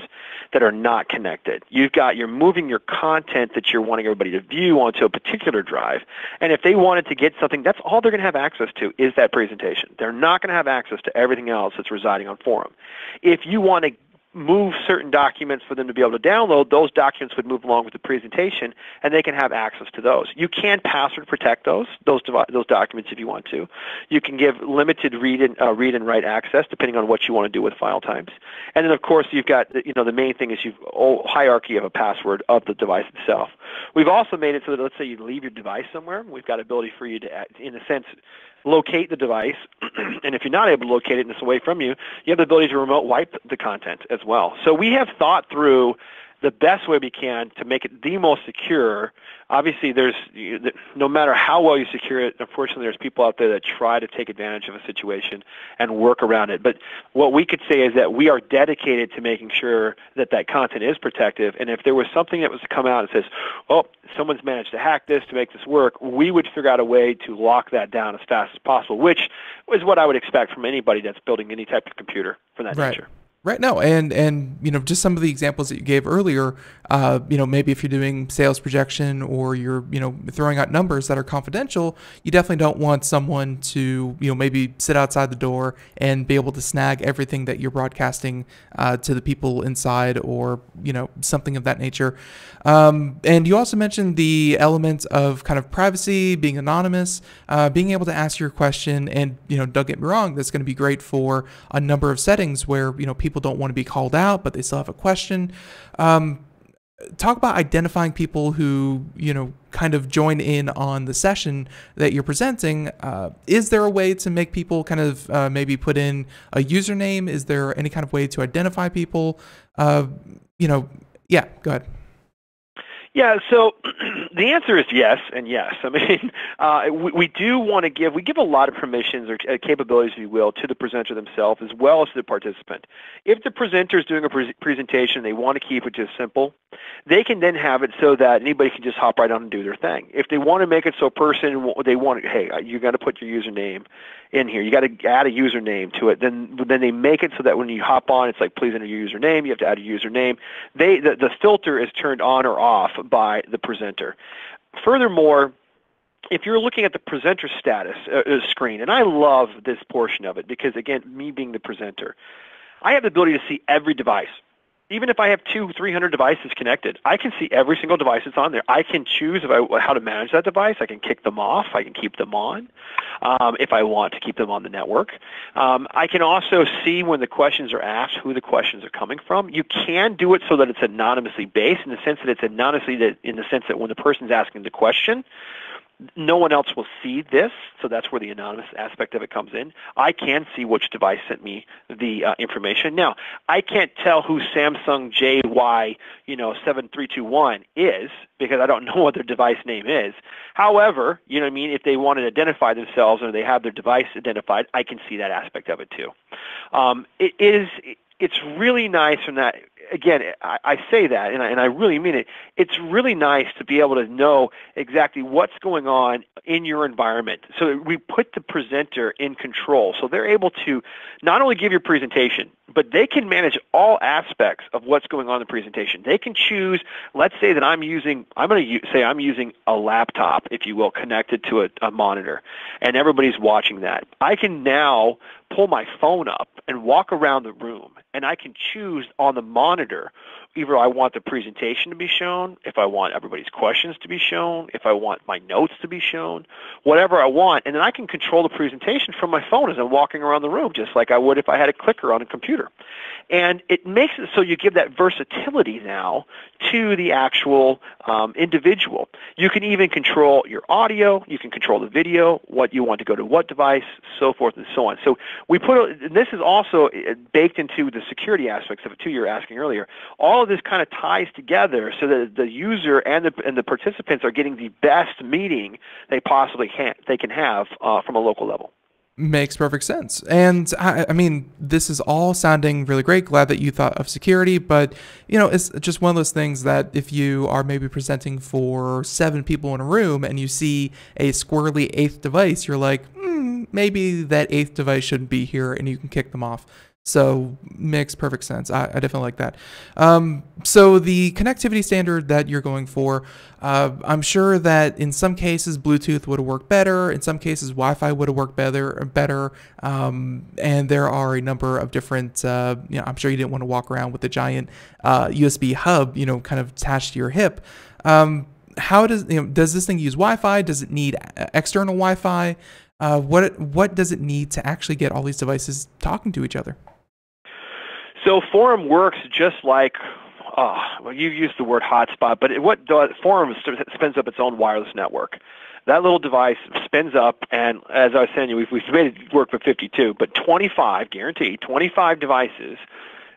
that are not connected. You're moving your content that you're wanting everybody to view onto a particular drive, and if they wanted to get something, that's all they're going to have access to is that presentation. They're not going to have access to everything else that's residing on Forum. If you want to move certain documents for them to be able to download, those documents would move along with the presentation, and they can have access to those. You can password protect those documents if you want to. You can give limited read and write access depending on what you want to do with file types. And then, of course, you've got, you know, the main thing is you've hierarchy of a password of the device itself. We've also made it so that, let's say you leave your device somewhere, we've got ability for you to, in a sense, locate the device, and if you're not able to locate it and it's away from you, you have the ability to remote wipe the content as well. So we have thought through the best way we can to make it the most secure. Obviously, no matter how well you secure it, unfortunately, there's people out there that try to take advantage of a situation and work around it. But what we could say is that we are dedicated to making sure that that content is protective. And if there was something that was to come out and says, oh, someone's managed to hack this to make this work, we would figure out a way to lock that down as fast as possible, which is what I would expect from anybody that's building any type of computer for that nature. Right now, and you know, just some of the examples that you gave earlier, you know, maybe if you're doing sales projection or you're, you know, throwing out numbers that are confidential, you definitely don't want someone to, you know, maybe sit outside the door and be able to snag everything that you're broadcasting to the people inside, or, you know, something of that nature. And you also mentioned the element of kind of privacy, being anonymous, being able to ask your question, and, you know, don't get me wrong, that's going to be great for a number of settings where, you know, people don't want to be called out, but they still have a question. Talk about identifying people who, you know, kind of join in on the session that you're presenting. Is there a way to make people kind of maybe put in a username? Is there any kind of way to identify people? You know, yeah, go ahead. Yeah, so the answer is yes and yes. I mean, we do want to give a lot of permissions or capabilities, if you will, to the presenter themselves as well as to the participant. If the presenter is doing a presentation, they want to keep it just simple, they can then have it so that anybody can just hop right on and do their thing. If they want to make it so hey, you got to put your username in here, you got to add a username to it, then they make it so that when you hop on, it's like, please enter your username, you have to add a username. The filter is turned on or off by the presenter. Furthermore, if you're looking at the presenter status screen, and I love this portion of it because, again, me being the presenter, I have the ability to see every device. Even if I have 200 to 300 devices connected, I can see every single device that's on there. I can choose how to manage that device. I can kick them off. I can keep them on if I want to keep them on the network. I can also see when the questions are asked, who the questions are coming from. You can do it so that it's anonymously based, in the sense that when the person's asking the question, no one else will see this, so that's where the anonymous aspect of it comes in. I can see which device sent me the information. Now, I can't tell who Samsung JY, you know, 7321 is, because I don't know what their device name is. However, you know what I mean, if they want to identify themselves or they have their device identified, I can see that aspect of it too. It's really nice from that again, I say that, and I really mean it, it's really nice to be able to know exactly what's going on in your environment. So we put the presenter in control. So they're able to not only give your presentation, but they can manage all aspects of what's going on in the presentation. They can choose, let's say that I'm using a laptop, if you will, connected to a monitor, and everybody's watching that. I can now pull my phone up and walk around the room, and I can choose on the monitor, either I want the presentation to be shown, if I want everybody's questions to be shown, if I want my notes to be shown, whatever I want, and then I can control the presentation from my phone as I'm walking around the room, just like I would if I had a clicker on a computer. And it makes it so you give that versatility now to the actual individual. You can even control your audio, you can control the video, what you want to go to what device, so forth and so on. So we put, and this is also baked into the security aspects of it too, you were asking earlier. All of this kind of ties together so that the user and the participants are getting the best meeting they possibly can have from a local level. Makes perfect sense. And I mean, this is all sounding really great. Glad that you thought of security, but you know, it's just one of those things that if you are maybe presenting for 7 people in a room and you see a squirrely 8th device, you're like, maybe that 8th device shouldn't be here, and you can kick them off. So makes perfect sense. I definitely like that. So the connectivity standard that you're going for, I'm sure that in some cases Bluetooth would have worked better. In some cases Wi-Fi would have worked better. And there are a number of different, you know, I'm sure you didn't want to walk around with a giant USB hub, you know, kind of attached to your hip. How does this thing use Wi-Fi? Does it need external Wi-Fi? What does it need to actually get all these devices talking to each other? So Forum works just like, well, you used the word hotspot, but Forum spins up its own wireless network. That little device spins up, and as I was saying, we've made it work for 52, but 25, guaranteed, 25 devices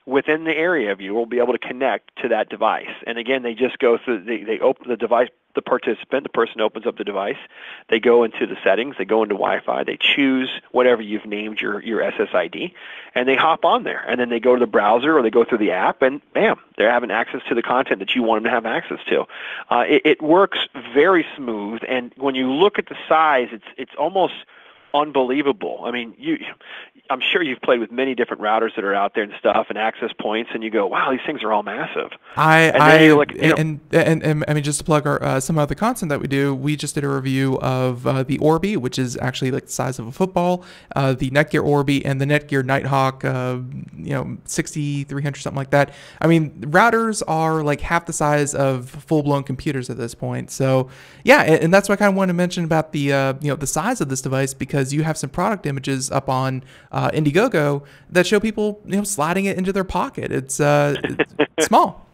within the area of you will be able to connect to that device. And again, they just go through, they open the device, the participant, the person opens up the device, they go into the settings, they go into Wi-Fi, they choose whatever you've named your SSID, and they hop on there. And then they go to the browser or they go through the app, and bam, they're having access to the content that you want them to have access to. It works very smooth, and when you look at the size, it's almost unbelievable. I mean, I'm sure you've played with many different routers that are out there and stuff, and access points, and you go, "Wow, these things are all massive." And I mean, just to plug our some other content that we do, we just did a review of the Orbi, which is actually like the size of a football, the Netgear Orbi, and the Netgear Nighthawk, 6300, something like that. I mean, routers are like half the size of full-blown computers at this point. So yeah, and that's what I kind of wanted to mention about the the size of this device, because you have some product images up on Indiegogo that show people, you know, sliding it into their pocket. It's small.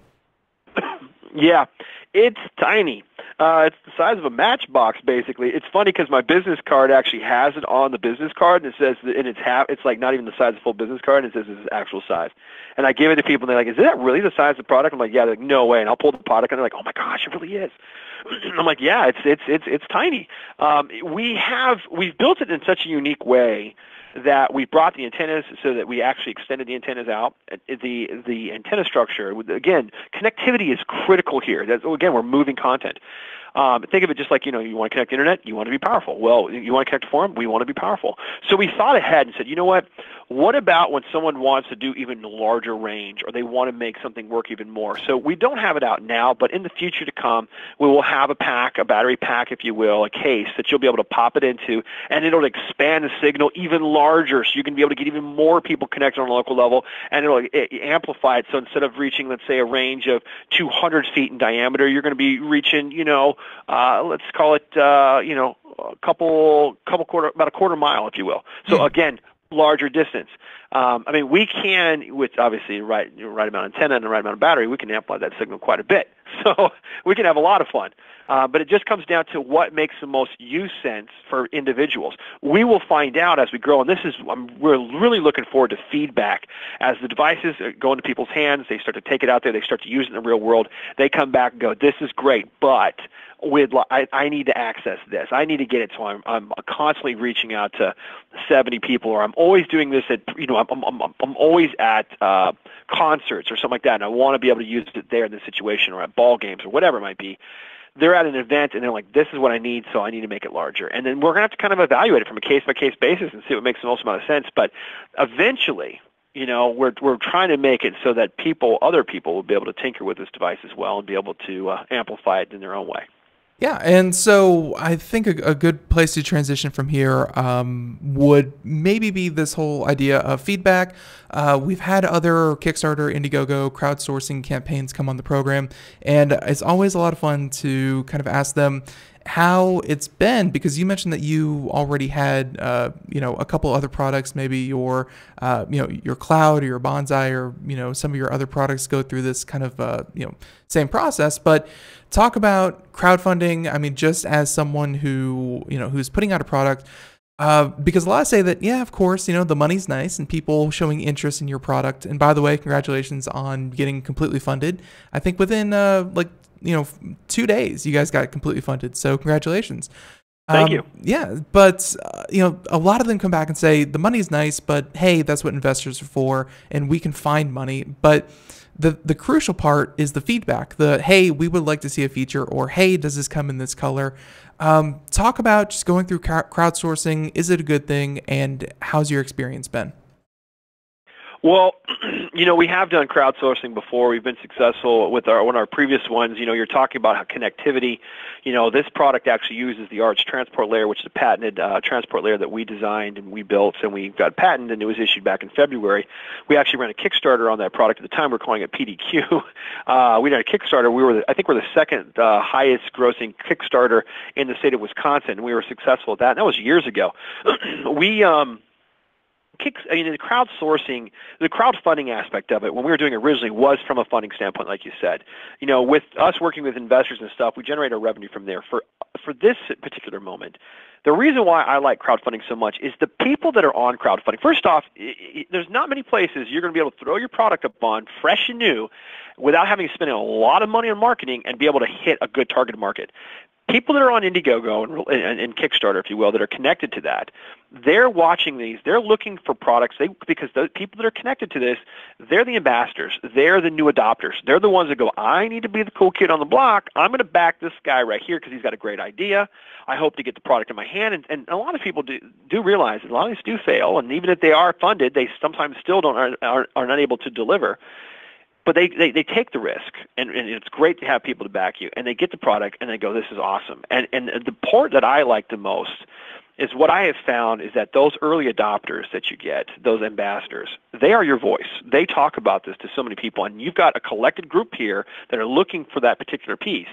Yeah, it's tiny. It's the size of a matchbox, basically. It's funny because my business card actually has it on the business card, and it says, and it's like not even the size of a full business card, and it says this is actual size. And I give it to people, and they're like, "Is that really the size of the product?" I'm like, "Yeah." They're like, "No way." And I'll pull the product, and they're like, "Oh my gosh, it really is." And I'm like, "Yeah, it's tiny." We've built it in such a unique way that we brought the antennas, so that we actually extended the antennas out. The antenna structure, again, connectivity is critical here. That's, again, we're moving content. Think of it just like, you want to connect to the internet, you want to be powerful. Well, you want to connect to Forum, we want to be powerful. So we thought ahead and said, you know what? What about when someone wants to do even larger range, or they want to make something work even more? So we don't have it out now, but in the future to come, we will have a pack, a battery pack, if you will, a case that you'll be able to pop it into, and it'll expand the signal even larger, so you can be able to get even more people connected on a local level, and it'll amplify it. So instead of reaching, let's say, a range of 200 feet in diameter, you're going to be reaching, let's call it, about a quarter mile, if you will. So again, larger distance. I mean, we can, with obviously the right amount of antenna and the right amount of battery, we can amplify that signal quite a bit. So we can have a lot of fun. But it just comes down to what makes the most use sense for individuals. We will find out as we grow, and we're really looking forward to feedback. As the devices go into people's hands, they start to take it out there, they start to use it in the real world, they come back and go, "This is great, but with, I need to access this. I need to get it. So I'm constantly reaching out to 70 people, or I'm always doing this at, you know, I'm always at concerts or something like that, and I want to be able to use it there in this situation, or at ball games or whatever it might be. They're at an event and they're like, this is what I need, so I need to make it larger. And then we're going to have to kind of evaluate it from a case-by-case basis and see what makes the most amount of sense. But eventually, you know, we're trying to make it so that people, other people, will be able to tinker with this device as well and be able to amplify it in their own way. Yeah, and so I think a good place to transition from here would maybe be this whole idea of feedback. We've had other Kickstarter, Indiegogo, crowdsourcing campaigns come on the program, and it's always a lot of fun to kind of ask them how it's been, because you mentioned that you already had, you know, a couple other products, maybe your, you know, your cloud or your bonsai or, you know, some of your other products go through this kind of, you know, same process. But talk about crowdfunding. I mean, just as someone who, you know, who's putting out a product, because a lot say that, yeah, of course, you know, the money's nice and people showing interest in your product. And by the way, congratulations on getting completely funded. I think within like, you know, 2 days you guys got completely funded, so congratulations. Thank you. Yeah, but you know, a lot of them come back and say the money's nice, but hey, that's what investors are for, and we can find money. But the crucial part is the feedback, the hey, we would like to see a feature, or hey, does this come in this color? Talk about just going through crowdsourcing. Is it a good thing, and how's your experience been? Well, you know, we have done crowdsourcing before. We've been successful with one of our previous ones. You know, you're talking about how connectivity, you know, this product actually uses the Arch Transport Layer, which is a patented transport layer that we designed and we built, and we got patented, and it was issued back in February. We actually ran a Kickstarter on that product. At the time, we were calling it PDQ. We ran a Kickstarter. We were, I think, we're the second highest grossing Kickstarter in the state of Wisconsin, and we were successful at that. And that was years ago. We I mean, the crowdfunding aspect of it, when we were doing it originally, was from a funding standpoint, like you said. You know, with us working with investors and stuff, we generate our revenue from there. For this particular moment, the reason why I like crowdfunding so much is the people that are on crowdfunding. First off, there's not many places you're going to be able to throw your product up on fresh and new without having to spend a lot of money on marketing and be able to hit a good target market. People that are on Indiegogo and Kickstarter, if you will, that are connected to that, they're watching these. They're looking for products because the people that are connected to this, they're the ambassadors. They're the new adopters. They're the ones that go, I need to be the cool kid on the block. I'm going to back this guy right here because he's got a great idea. I hope to get the product in my hand. And a lot of people do realize that a lot of these do fail, and even if they are funded, they sometimes still are not able to deliver. But they take the risk, and it's great to have people to back you, and they get the product, and they go, this is awesome. And the part that I like the most is what I have found is that those early adopters that you get, those ambassadors, they are your voice. They talk about this to so many people, and you've got a collected group here that are looking for that particular piece.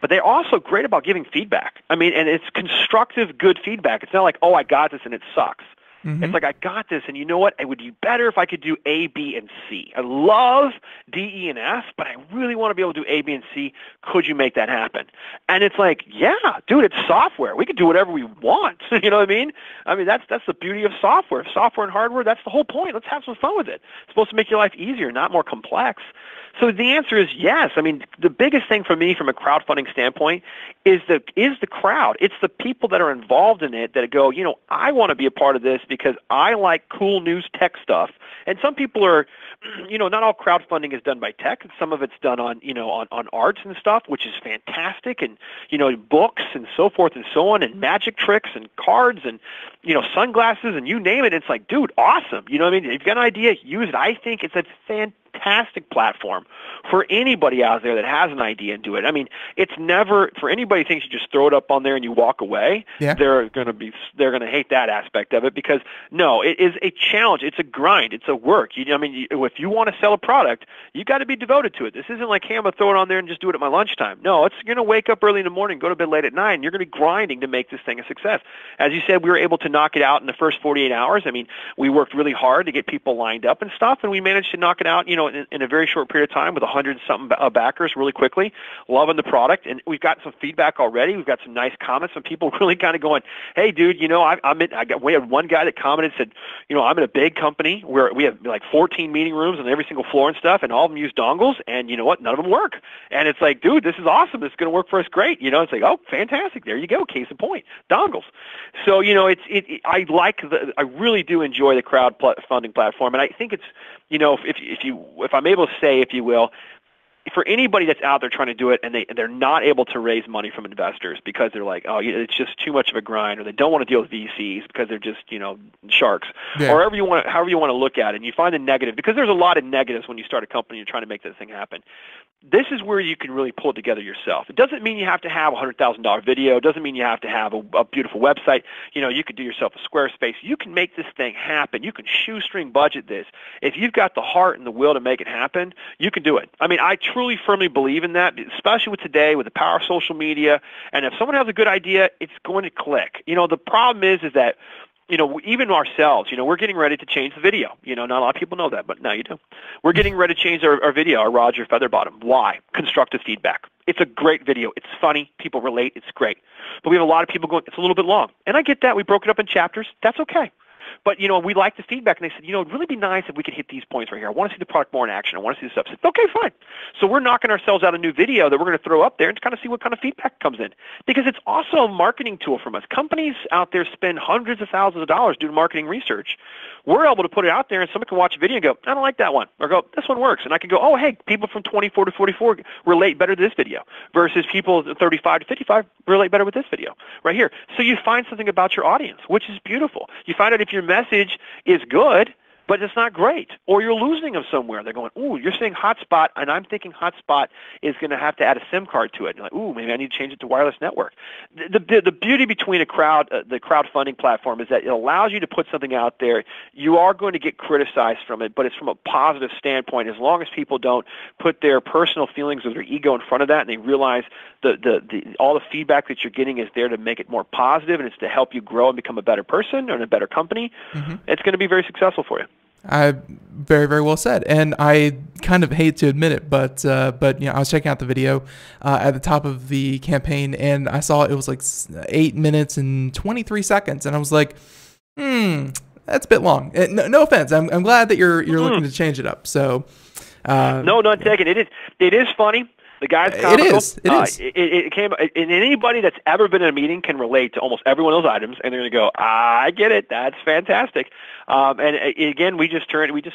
But they're also great about giving feedback. I mean, and it's constructive, good feedback. It's not like, oh, I got this, and it sucks. Mm-hmm. It's like, I got this, and you know what? It would be better if I could do A, B, and C. I love D, E, and F, but I really want to be able to do A, B, and C. Could you make that happen? And it's like, yeah, dude, it's software. We could do whatever we want. You know what I mean? I mean, that's the beauty of software. Software and hardware, that's the whole point. Let's have some fun with it. It's supposed to make your life easier, not more complex. So the answer is yes. I mean, the biggest thing for me from a crowdfunding standpoint is the crowd. It's the people that are involved in it that go, you know, I want to be a part of this because I like cool news tech stuff. And some people are, you know, not all crowdfunding is done by tech. Some of it's done on, you know, on arts and stuff, which is fantastic. And, you know, books and so forth and so on, and magic tricks and cards and, you know, sunglasses and you name it. It's like, dude, awesome. You know what I mean? If you've got an idea, use it. I think it's a fantastic platform for anybody out there that has an idea and do it. I mean, it's never for anybody who thinks you just throw it up on there and you walk away. Yeah. They're going to hate that aspect of it because no, it is a challenge. It's a grind. It's a work. You know, I mean, if you want to sell a product, you got to be devoted to it. This isn't like, hey, I'm going to throw it on there and just do it at my lunchtime. No, it's you're going to wake up early in the morning, go to bed late at night, and you're going to be grinding to make this thing a success. As you said, we were able to knock it out in the first 48 hours. I mean, we worked really hard to get people lined up and stuff, and we managed to knock it out, you know, in a very short period of time with 100-something backers really quickly, loving the product. And we've got some feedback already. We've got some nice comments, some people really kind of going, hey, dude, you know, we had one guy that commented, said, you know, I'm in a big company where we have like 14 meeting rooms on every single floor and stuff, and all of them use dongles, and you know what? None of them work. And it's like, dude, this is awesome. This is going to work for us great. You know, it's like, oh, fantastic. There you go. Case in point, dongles. So, you know, I really do enjoy the crowdfunding platform, and I think it's, you know, if I'm able to say, if you will, for anybody that's out there trying to do it and they're not able to raise money from investors because they're like, oh, it's just too much of a grind, or they don't want to deal with VCs because they're just, you know, sharks, or however you want to look at it, and you find the negative, because there's a lot of negatives when you start a company and you're trying to make this thing happen. This is where you can really pull it together yourself. It doesn't mean you have to have a $100,000 video. It doesn't mean you have to have a beautiful website. You know, you could do yourself a Squarespace. You can make this thing happen. You can shoestring budget this. If you've got the heart and the will to make it happen, you can do it. I mean, I truly firmly believe in that, especially with today, with the power of social media. And if someone has a good idea, it's going to click. You know, the problem is that, you know, even ourselves, you know, we're getting ready to change the video. You know, not a lot of people know that, but now you do. We're getting ready to change our video, our Roger Featherbottom. Why? Constructive feedback. It's a great video. It's funny. People relate. It's great. But we have a lot of people going, it's a little bit long. And I get that. We broke it up in chapters. That's okay. But, you know, we like the feedback, and they said, you know, it'd really be nice if we could hit these points right here. I want to see the product more in action. I want to see the stuff. I said, okay, fine. So we're knocking ourselves out a new video that we're going to throw up there and kind of see what kind of feedback comes in, because it's also a marketing tool from us. Companies out there spend hundreds of thousands of dollars doing marketing research. We're able to put it out there, and someone can watch a video and go, I don't like that one, or go, this one works. And I can go, oh, hey, people from 24 to 44 relate better to this video versus people 35 to 55 relate better with this video right here. So you find something about your audience, which is beautiful. You find out if your message is good, but it's not great, or you're losing them somewhere. They're going, ooh, you're saying hotspot, and I'm thinking hotspot is going to have to add a SIM card to it. And you're like, ooh, maybe I need to change it to wireless network. The beauty between the crowdfunding platform is that it allows you to put something out there. You are going to get criticized from it, but it's from a positive standpoint, as long as people don't put their personal feelings or their ego in front of that, and they realize all the feedback that you're getting is there to make it more positive, and it's to help you grow and become a better person and a better company. It's going to be very successful for you. Very, very well said. And I kind of hate to admit it, but you know, I was checking out the video at the top of the campaign, and I saw it was like 8 minutes and 23 seconds, and I was like, that's a bit long. No offense. I'm glad that you're looking to change it up. So, no, not taking it. It is funny. The guy's comical. It is. It came, and anybody that's ever been in a meeting can relate to almost every one of those items, and they're going to go, I get it. That's fantastic. And again, we just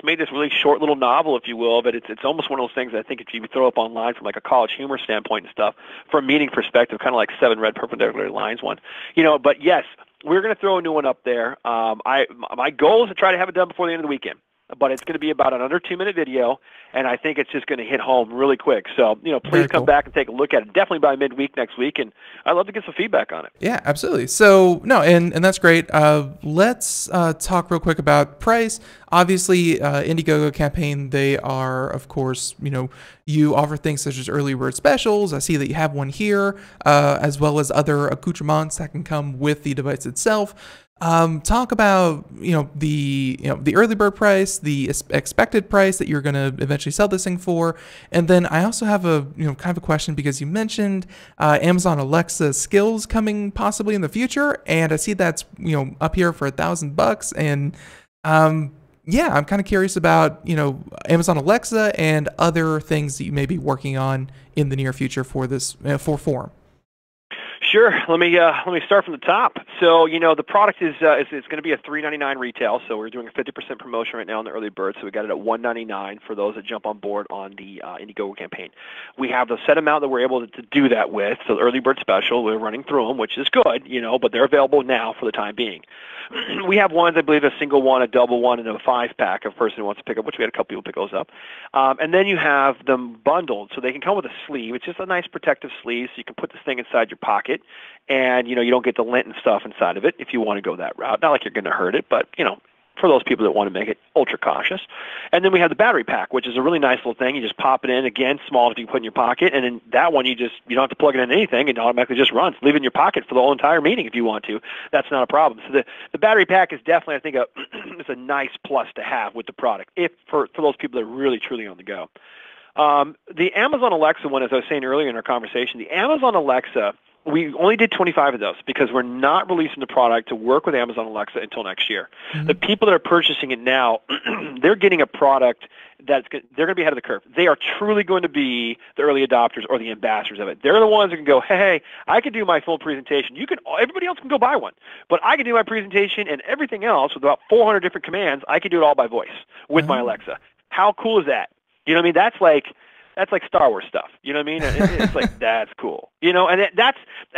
made this really short little novel, if you will, but it's almost one of those things that I think if you throw up online from like a college humor standpoint and stuff, from a meeting perspective, kind of like 7 red perpendicular lines one, you know, but yes, we're going to throw a new one up there. My goal is to try to have it done before the end of the weekend. But it's going to be about an under 2-minute video, and I think it's just going to hit home really quick. So, you know, please come back and take a look at it, definitely by midweek next week, and I'd love to get some feedback on it. Yeah, absolutely. So, no, and that's great. Let's talk real quick about price. Obviously, Indiegogo campaign, they are, of course, you know, you offer things such as early bird specials. I see that you have one here, as well as other accoutrements that can come with the device itself. Talk about, you know, the early bird price, the expected price that you're going to eventually sell this thing for. And then I also have a, you know, kind of a question, because you mentioned Amazon Alexa skills coming possibly in the future. And I see that's, you know, up here for $1,000. And yeah, I'm kind of curious about, you know, Amazon Alexa and other things that you may be working on in the near future for this, for Forum. Sure. Let me start from the top. So, you know, the product is it's going to be a $3.99 retail. So we're doing a 50% promotion right now on the early bird. So we got it at $1.99 for those that jump on board on the Indiegogo campaign. We have a set amount that we're able to do that with. So the early bird special, we're running through them, which is good, you know, but they're available now for the time being. We have ones, I believe, a single one, a double one, and a 5-pack of person who wants to pick up, which we had a couple people pick those up. And then you have them bundled, so they can come with a sleeve. It's just a nice protective sleeve, so you can put this thing inside your pocket. And, you know, you don't get the lint and stuff inside of it if you want to go that route. Not like you're going to hurt it, but, you know, for those people that want to make it ultra cautious. And then we have the battery pack, which is a really nice little thing. You just pop it in, again, small if you put in your pocket, and then that one you don't have to plug it in anything. It automatically just runs. Leave it in your pocket for the whole entire meeting if you want to. That's not a problem. So the battery pack is definitely, I think, it's a nice plus to have with the product for those people that are really truly on the go. The Amazon Alexa one, as I was saying earlier in our conversation, the Amazon Alexa, we only did 25 of those because we're not releasing the product to work with Amazon Alexa until next year. Mm-hmm. The people that are purchasing it now, they're getting a product that they're going to be ahead of the curve. They are truly going to be the early adopters or the ambassadors of it. They're the ones that can go, hey, I can do my full presentation. Everybody else can go buy one, but I can do my presentation and everything else with about 400 different commands. I can do it all by voice with my Alexa. How cool is that? You know what I mean? That's like Star Wars stuff. You know what I mean? It's like, that's cool. You know, and I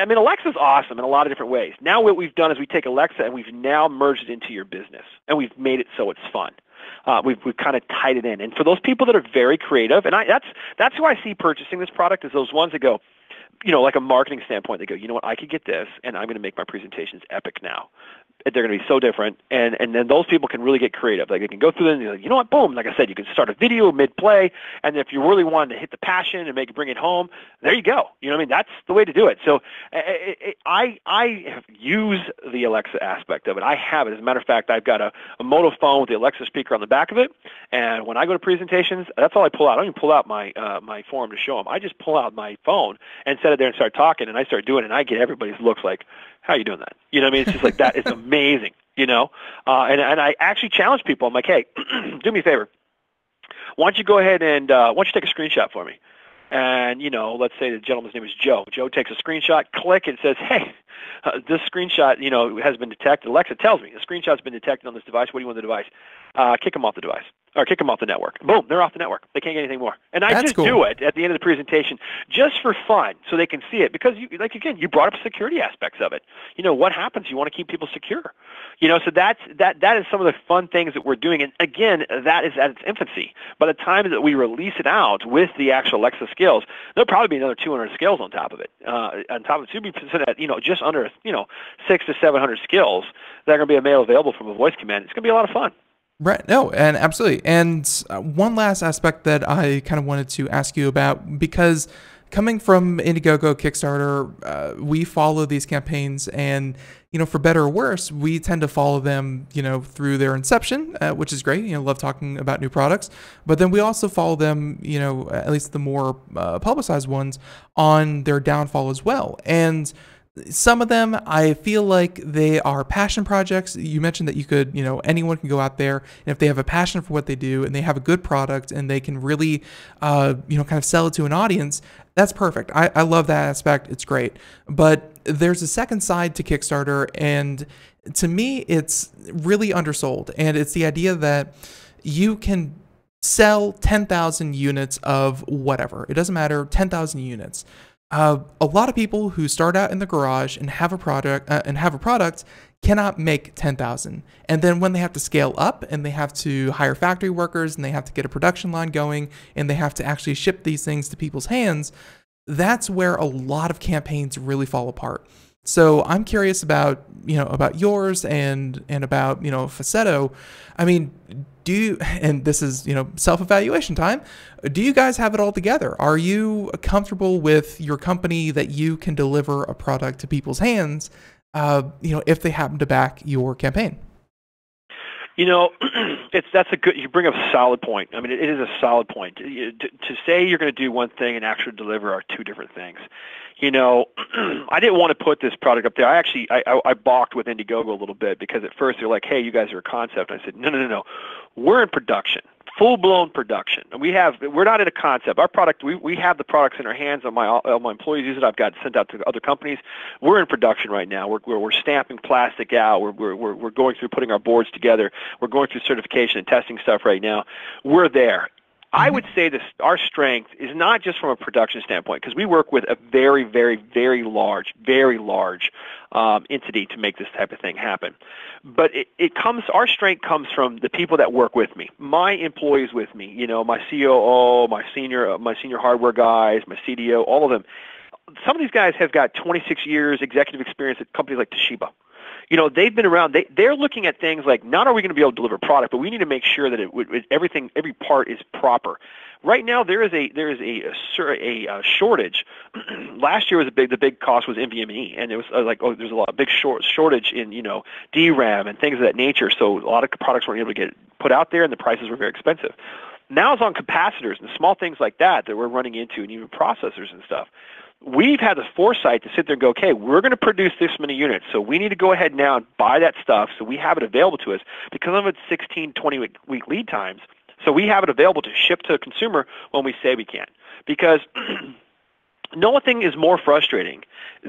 mean, Alexa's awesome in a lot of different ways. Now what we've done is we take Alexa and we've now merged it into your business, and we've made it so it's fun. We've kind of tied it in. And for those people that are very creative, and that's who I see purchasing this product, is those ones that go, you know, like a marketing standpoint, they go, you know what, I could get this, and I'm going to make my presentations epic now. They're going to be so different, and then those people can really get creative. Like, they can go through them, and they're like, you know what, boom, like I said, you can start a video mid-play, and if you really wanted to hit the passion and bring it home, there you go. You know what I mean? That's the way to do it. So I use the Alexa aspect of it. I have it. As a matter of fact, I've got a Moto phone with the Alexa speaker on the back of it, and when I go to presentations, that's all I pull out. I don't even pull out my Forum to show them. I just pull out my phone and set it there and start talking, and I start doing it, and I get everybody's looks like, how are you doing that? You know what I mean? It's just like, that is amazing, you know? And I actually challenge people. I'm like, hey, do me a favor. Why don't you go ahead and why don't you take a screenshot for me? And, you know, let's say the gentleman's name is Joe. Joe takes a screenshot, click, and says, hey, this screenshot, you know, has been detected. Alexa tells me the screenshot's been detected on this device. What do you want the device? Kick them off the device, or kick them off the network. Boom, they're off the network. They can't get anything more. And I just do it at the end of the presentation just for fun so they can see it, because, you brought up security aspects of it. You know, what happens? You want to keep people secure. You know, so that is some of the fun things that we're doing. And, again, that is at its infancy. By the time that we release it out with the actual Alexa skills, there'll probably be another 200 skills on top of it. Just under, 600 to 700 skills that are going to be available from a voice command. It's going to be a lot of fun. Right. No, and absolutely. And one last aspect that I kind of wanted to ask you about, because coming from Indiegogo, Kickstarter, we follow these campaigns, and, you know, for better or worse, we tend to follow them, you know, through their inception, which is great. You know, love talking about new products, but then we also follow them, you know, at least the more publicized ones, on their downfall as well. And some of them, I feel like they are passion projects. You mentioned that you could, you know, anyone can go out there, and if they have a passion for what they do and they have a good product and they can really, kind of sell it to an audience, that's perfect. I love that aspect. It's great. But there's a second side to Kickstarter, and to me, it's really undersold. And it's the idea that you can sell 10,000 units of whatever. It doesn't matter, 10,000 units. A lot of people who start out in the garage and have a product cannot make 10,000. And then when they have to scale up and they have to hire factory workers and they have to get a production line going and they have to actually ship these things to people's hands, that's where a lot of campaigns really fall apart. So I'm curious about, about yours and about, Fasetto. I mean, and this is, self-evaluation time. Do you guys have it all together? Are you comfortable with your company that you can deliver a product to people's hands, if they happen to back your campaign? You know, you bring up a solid point. I mean, it is a solid point. To say you're going to do one thing and actually deliver are two different things. You know, I didn't want to put this product up there. I balked with Indiegogo a little bit, because at first they're like, hey, you guys are a concept. And I said, no. We're in production. Full-blown production. We're not in a concept. Our product, we have the products in our hands. All my employees use it. I've got it sent out to other companies. We're in production right now. We're stamping plastic out. We're going through putting our boards together. We're going through certification and testing stuff right now. We're there. I would say that our strength is not just from a production standpoint, because we work with a very, very, very large entity to make this type of thing happen. But our strength comes from the people that work with me, my employees with me, my COO, my senior hardware guys, my CDO, all of them. Some of these guys have got 26 years executive experience at companies like Toshiba. you know, they've been around. They're looking at things like, not are we going to be able to deliver product, but we need to make sure that every part is proper. Right now, there is a shortage. Last year was the big cost was NVMe, and it was like, oh, there's a big shortage in, you know, DRAM and things of that nature. So a lot of products weren't able to get put out there, and the prices were very expensive. Now it's on capacitors and small things like that we're running into, and even processors and stuff. We've had the foresight to sit there and go, okay, we're going to produce this many units, so we need to go ahead now and buy that stuff so we have it available to us, because of its 16, 20-week lead times. So we have it available to ship to a consumer when we say we can. Because nothing is more frustrating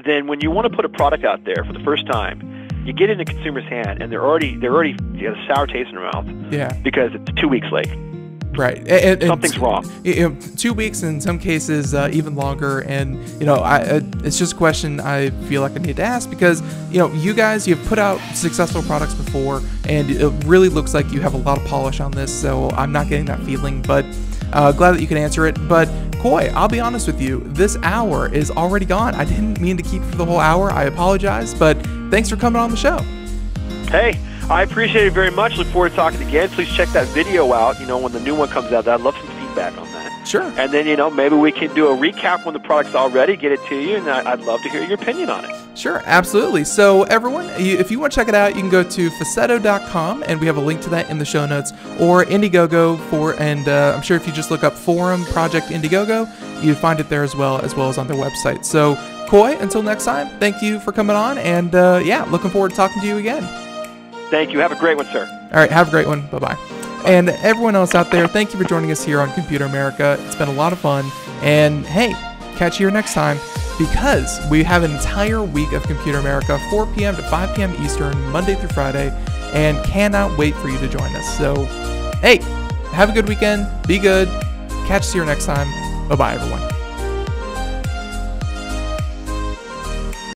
than when you want to put a product out there for the first time, you get in a consumer's hand, and they're already you know, sour taste in their mouth, yeah, because it's 2 weeks late. Right, and something's wrong. 2 weeks, in some cases, even longer. And you know, it's just a question I feel like I need to ask, because you know, you've put out successful products before, and it really looks like you have a lot of polish on this. So I'm not getting that feeling, but glad that you can answer it. But Coy, I'll be honest with you, this hour is already gone. I didn't mean to keep you for the whole hour. I apologize, but thanks for coming on the show. Hey. I appreciate it very much. Look forward to talking again. Please check that video out, you know, when the new one comes out. I'd love some feedback on that. Sure. And then, you know, maybe we can do a recap when the product's already, get it to you, and I'd love to hear your opinion on it. Sure, absolutely. So, everyone, if you want to check it out, you can go to Fasetto.com, and we have a link to that in the show notes, or Indiegogo and I'm sure if you just look up Forum Project Indiegogo, you'd find it there as well as on their website. So, Coy, until next time, thank you for coming on, and yeah, looking forward to talking to you again. Thank you. Have a great one, sir. All right. Have a great one. Bye-bye. And everyone else out there, thank you for joining us here on Computer America. It's been a lot of fun. And hey, catch you here next time, because we have an entire week of Computer America, 4 p.m. to 5 p.m. Eastern, Monday through Friday, and cannot wait for you to join us. So, hey, have a good weekend. Be good. Catch you here next time. Bye-bye, everyone.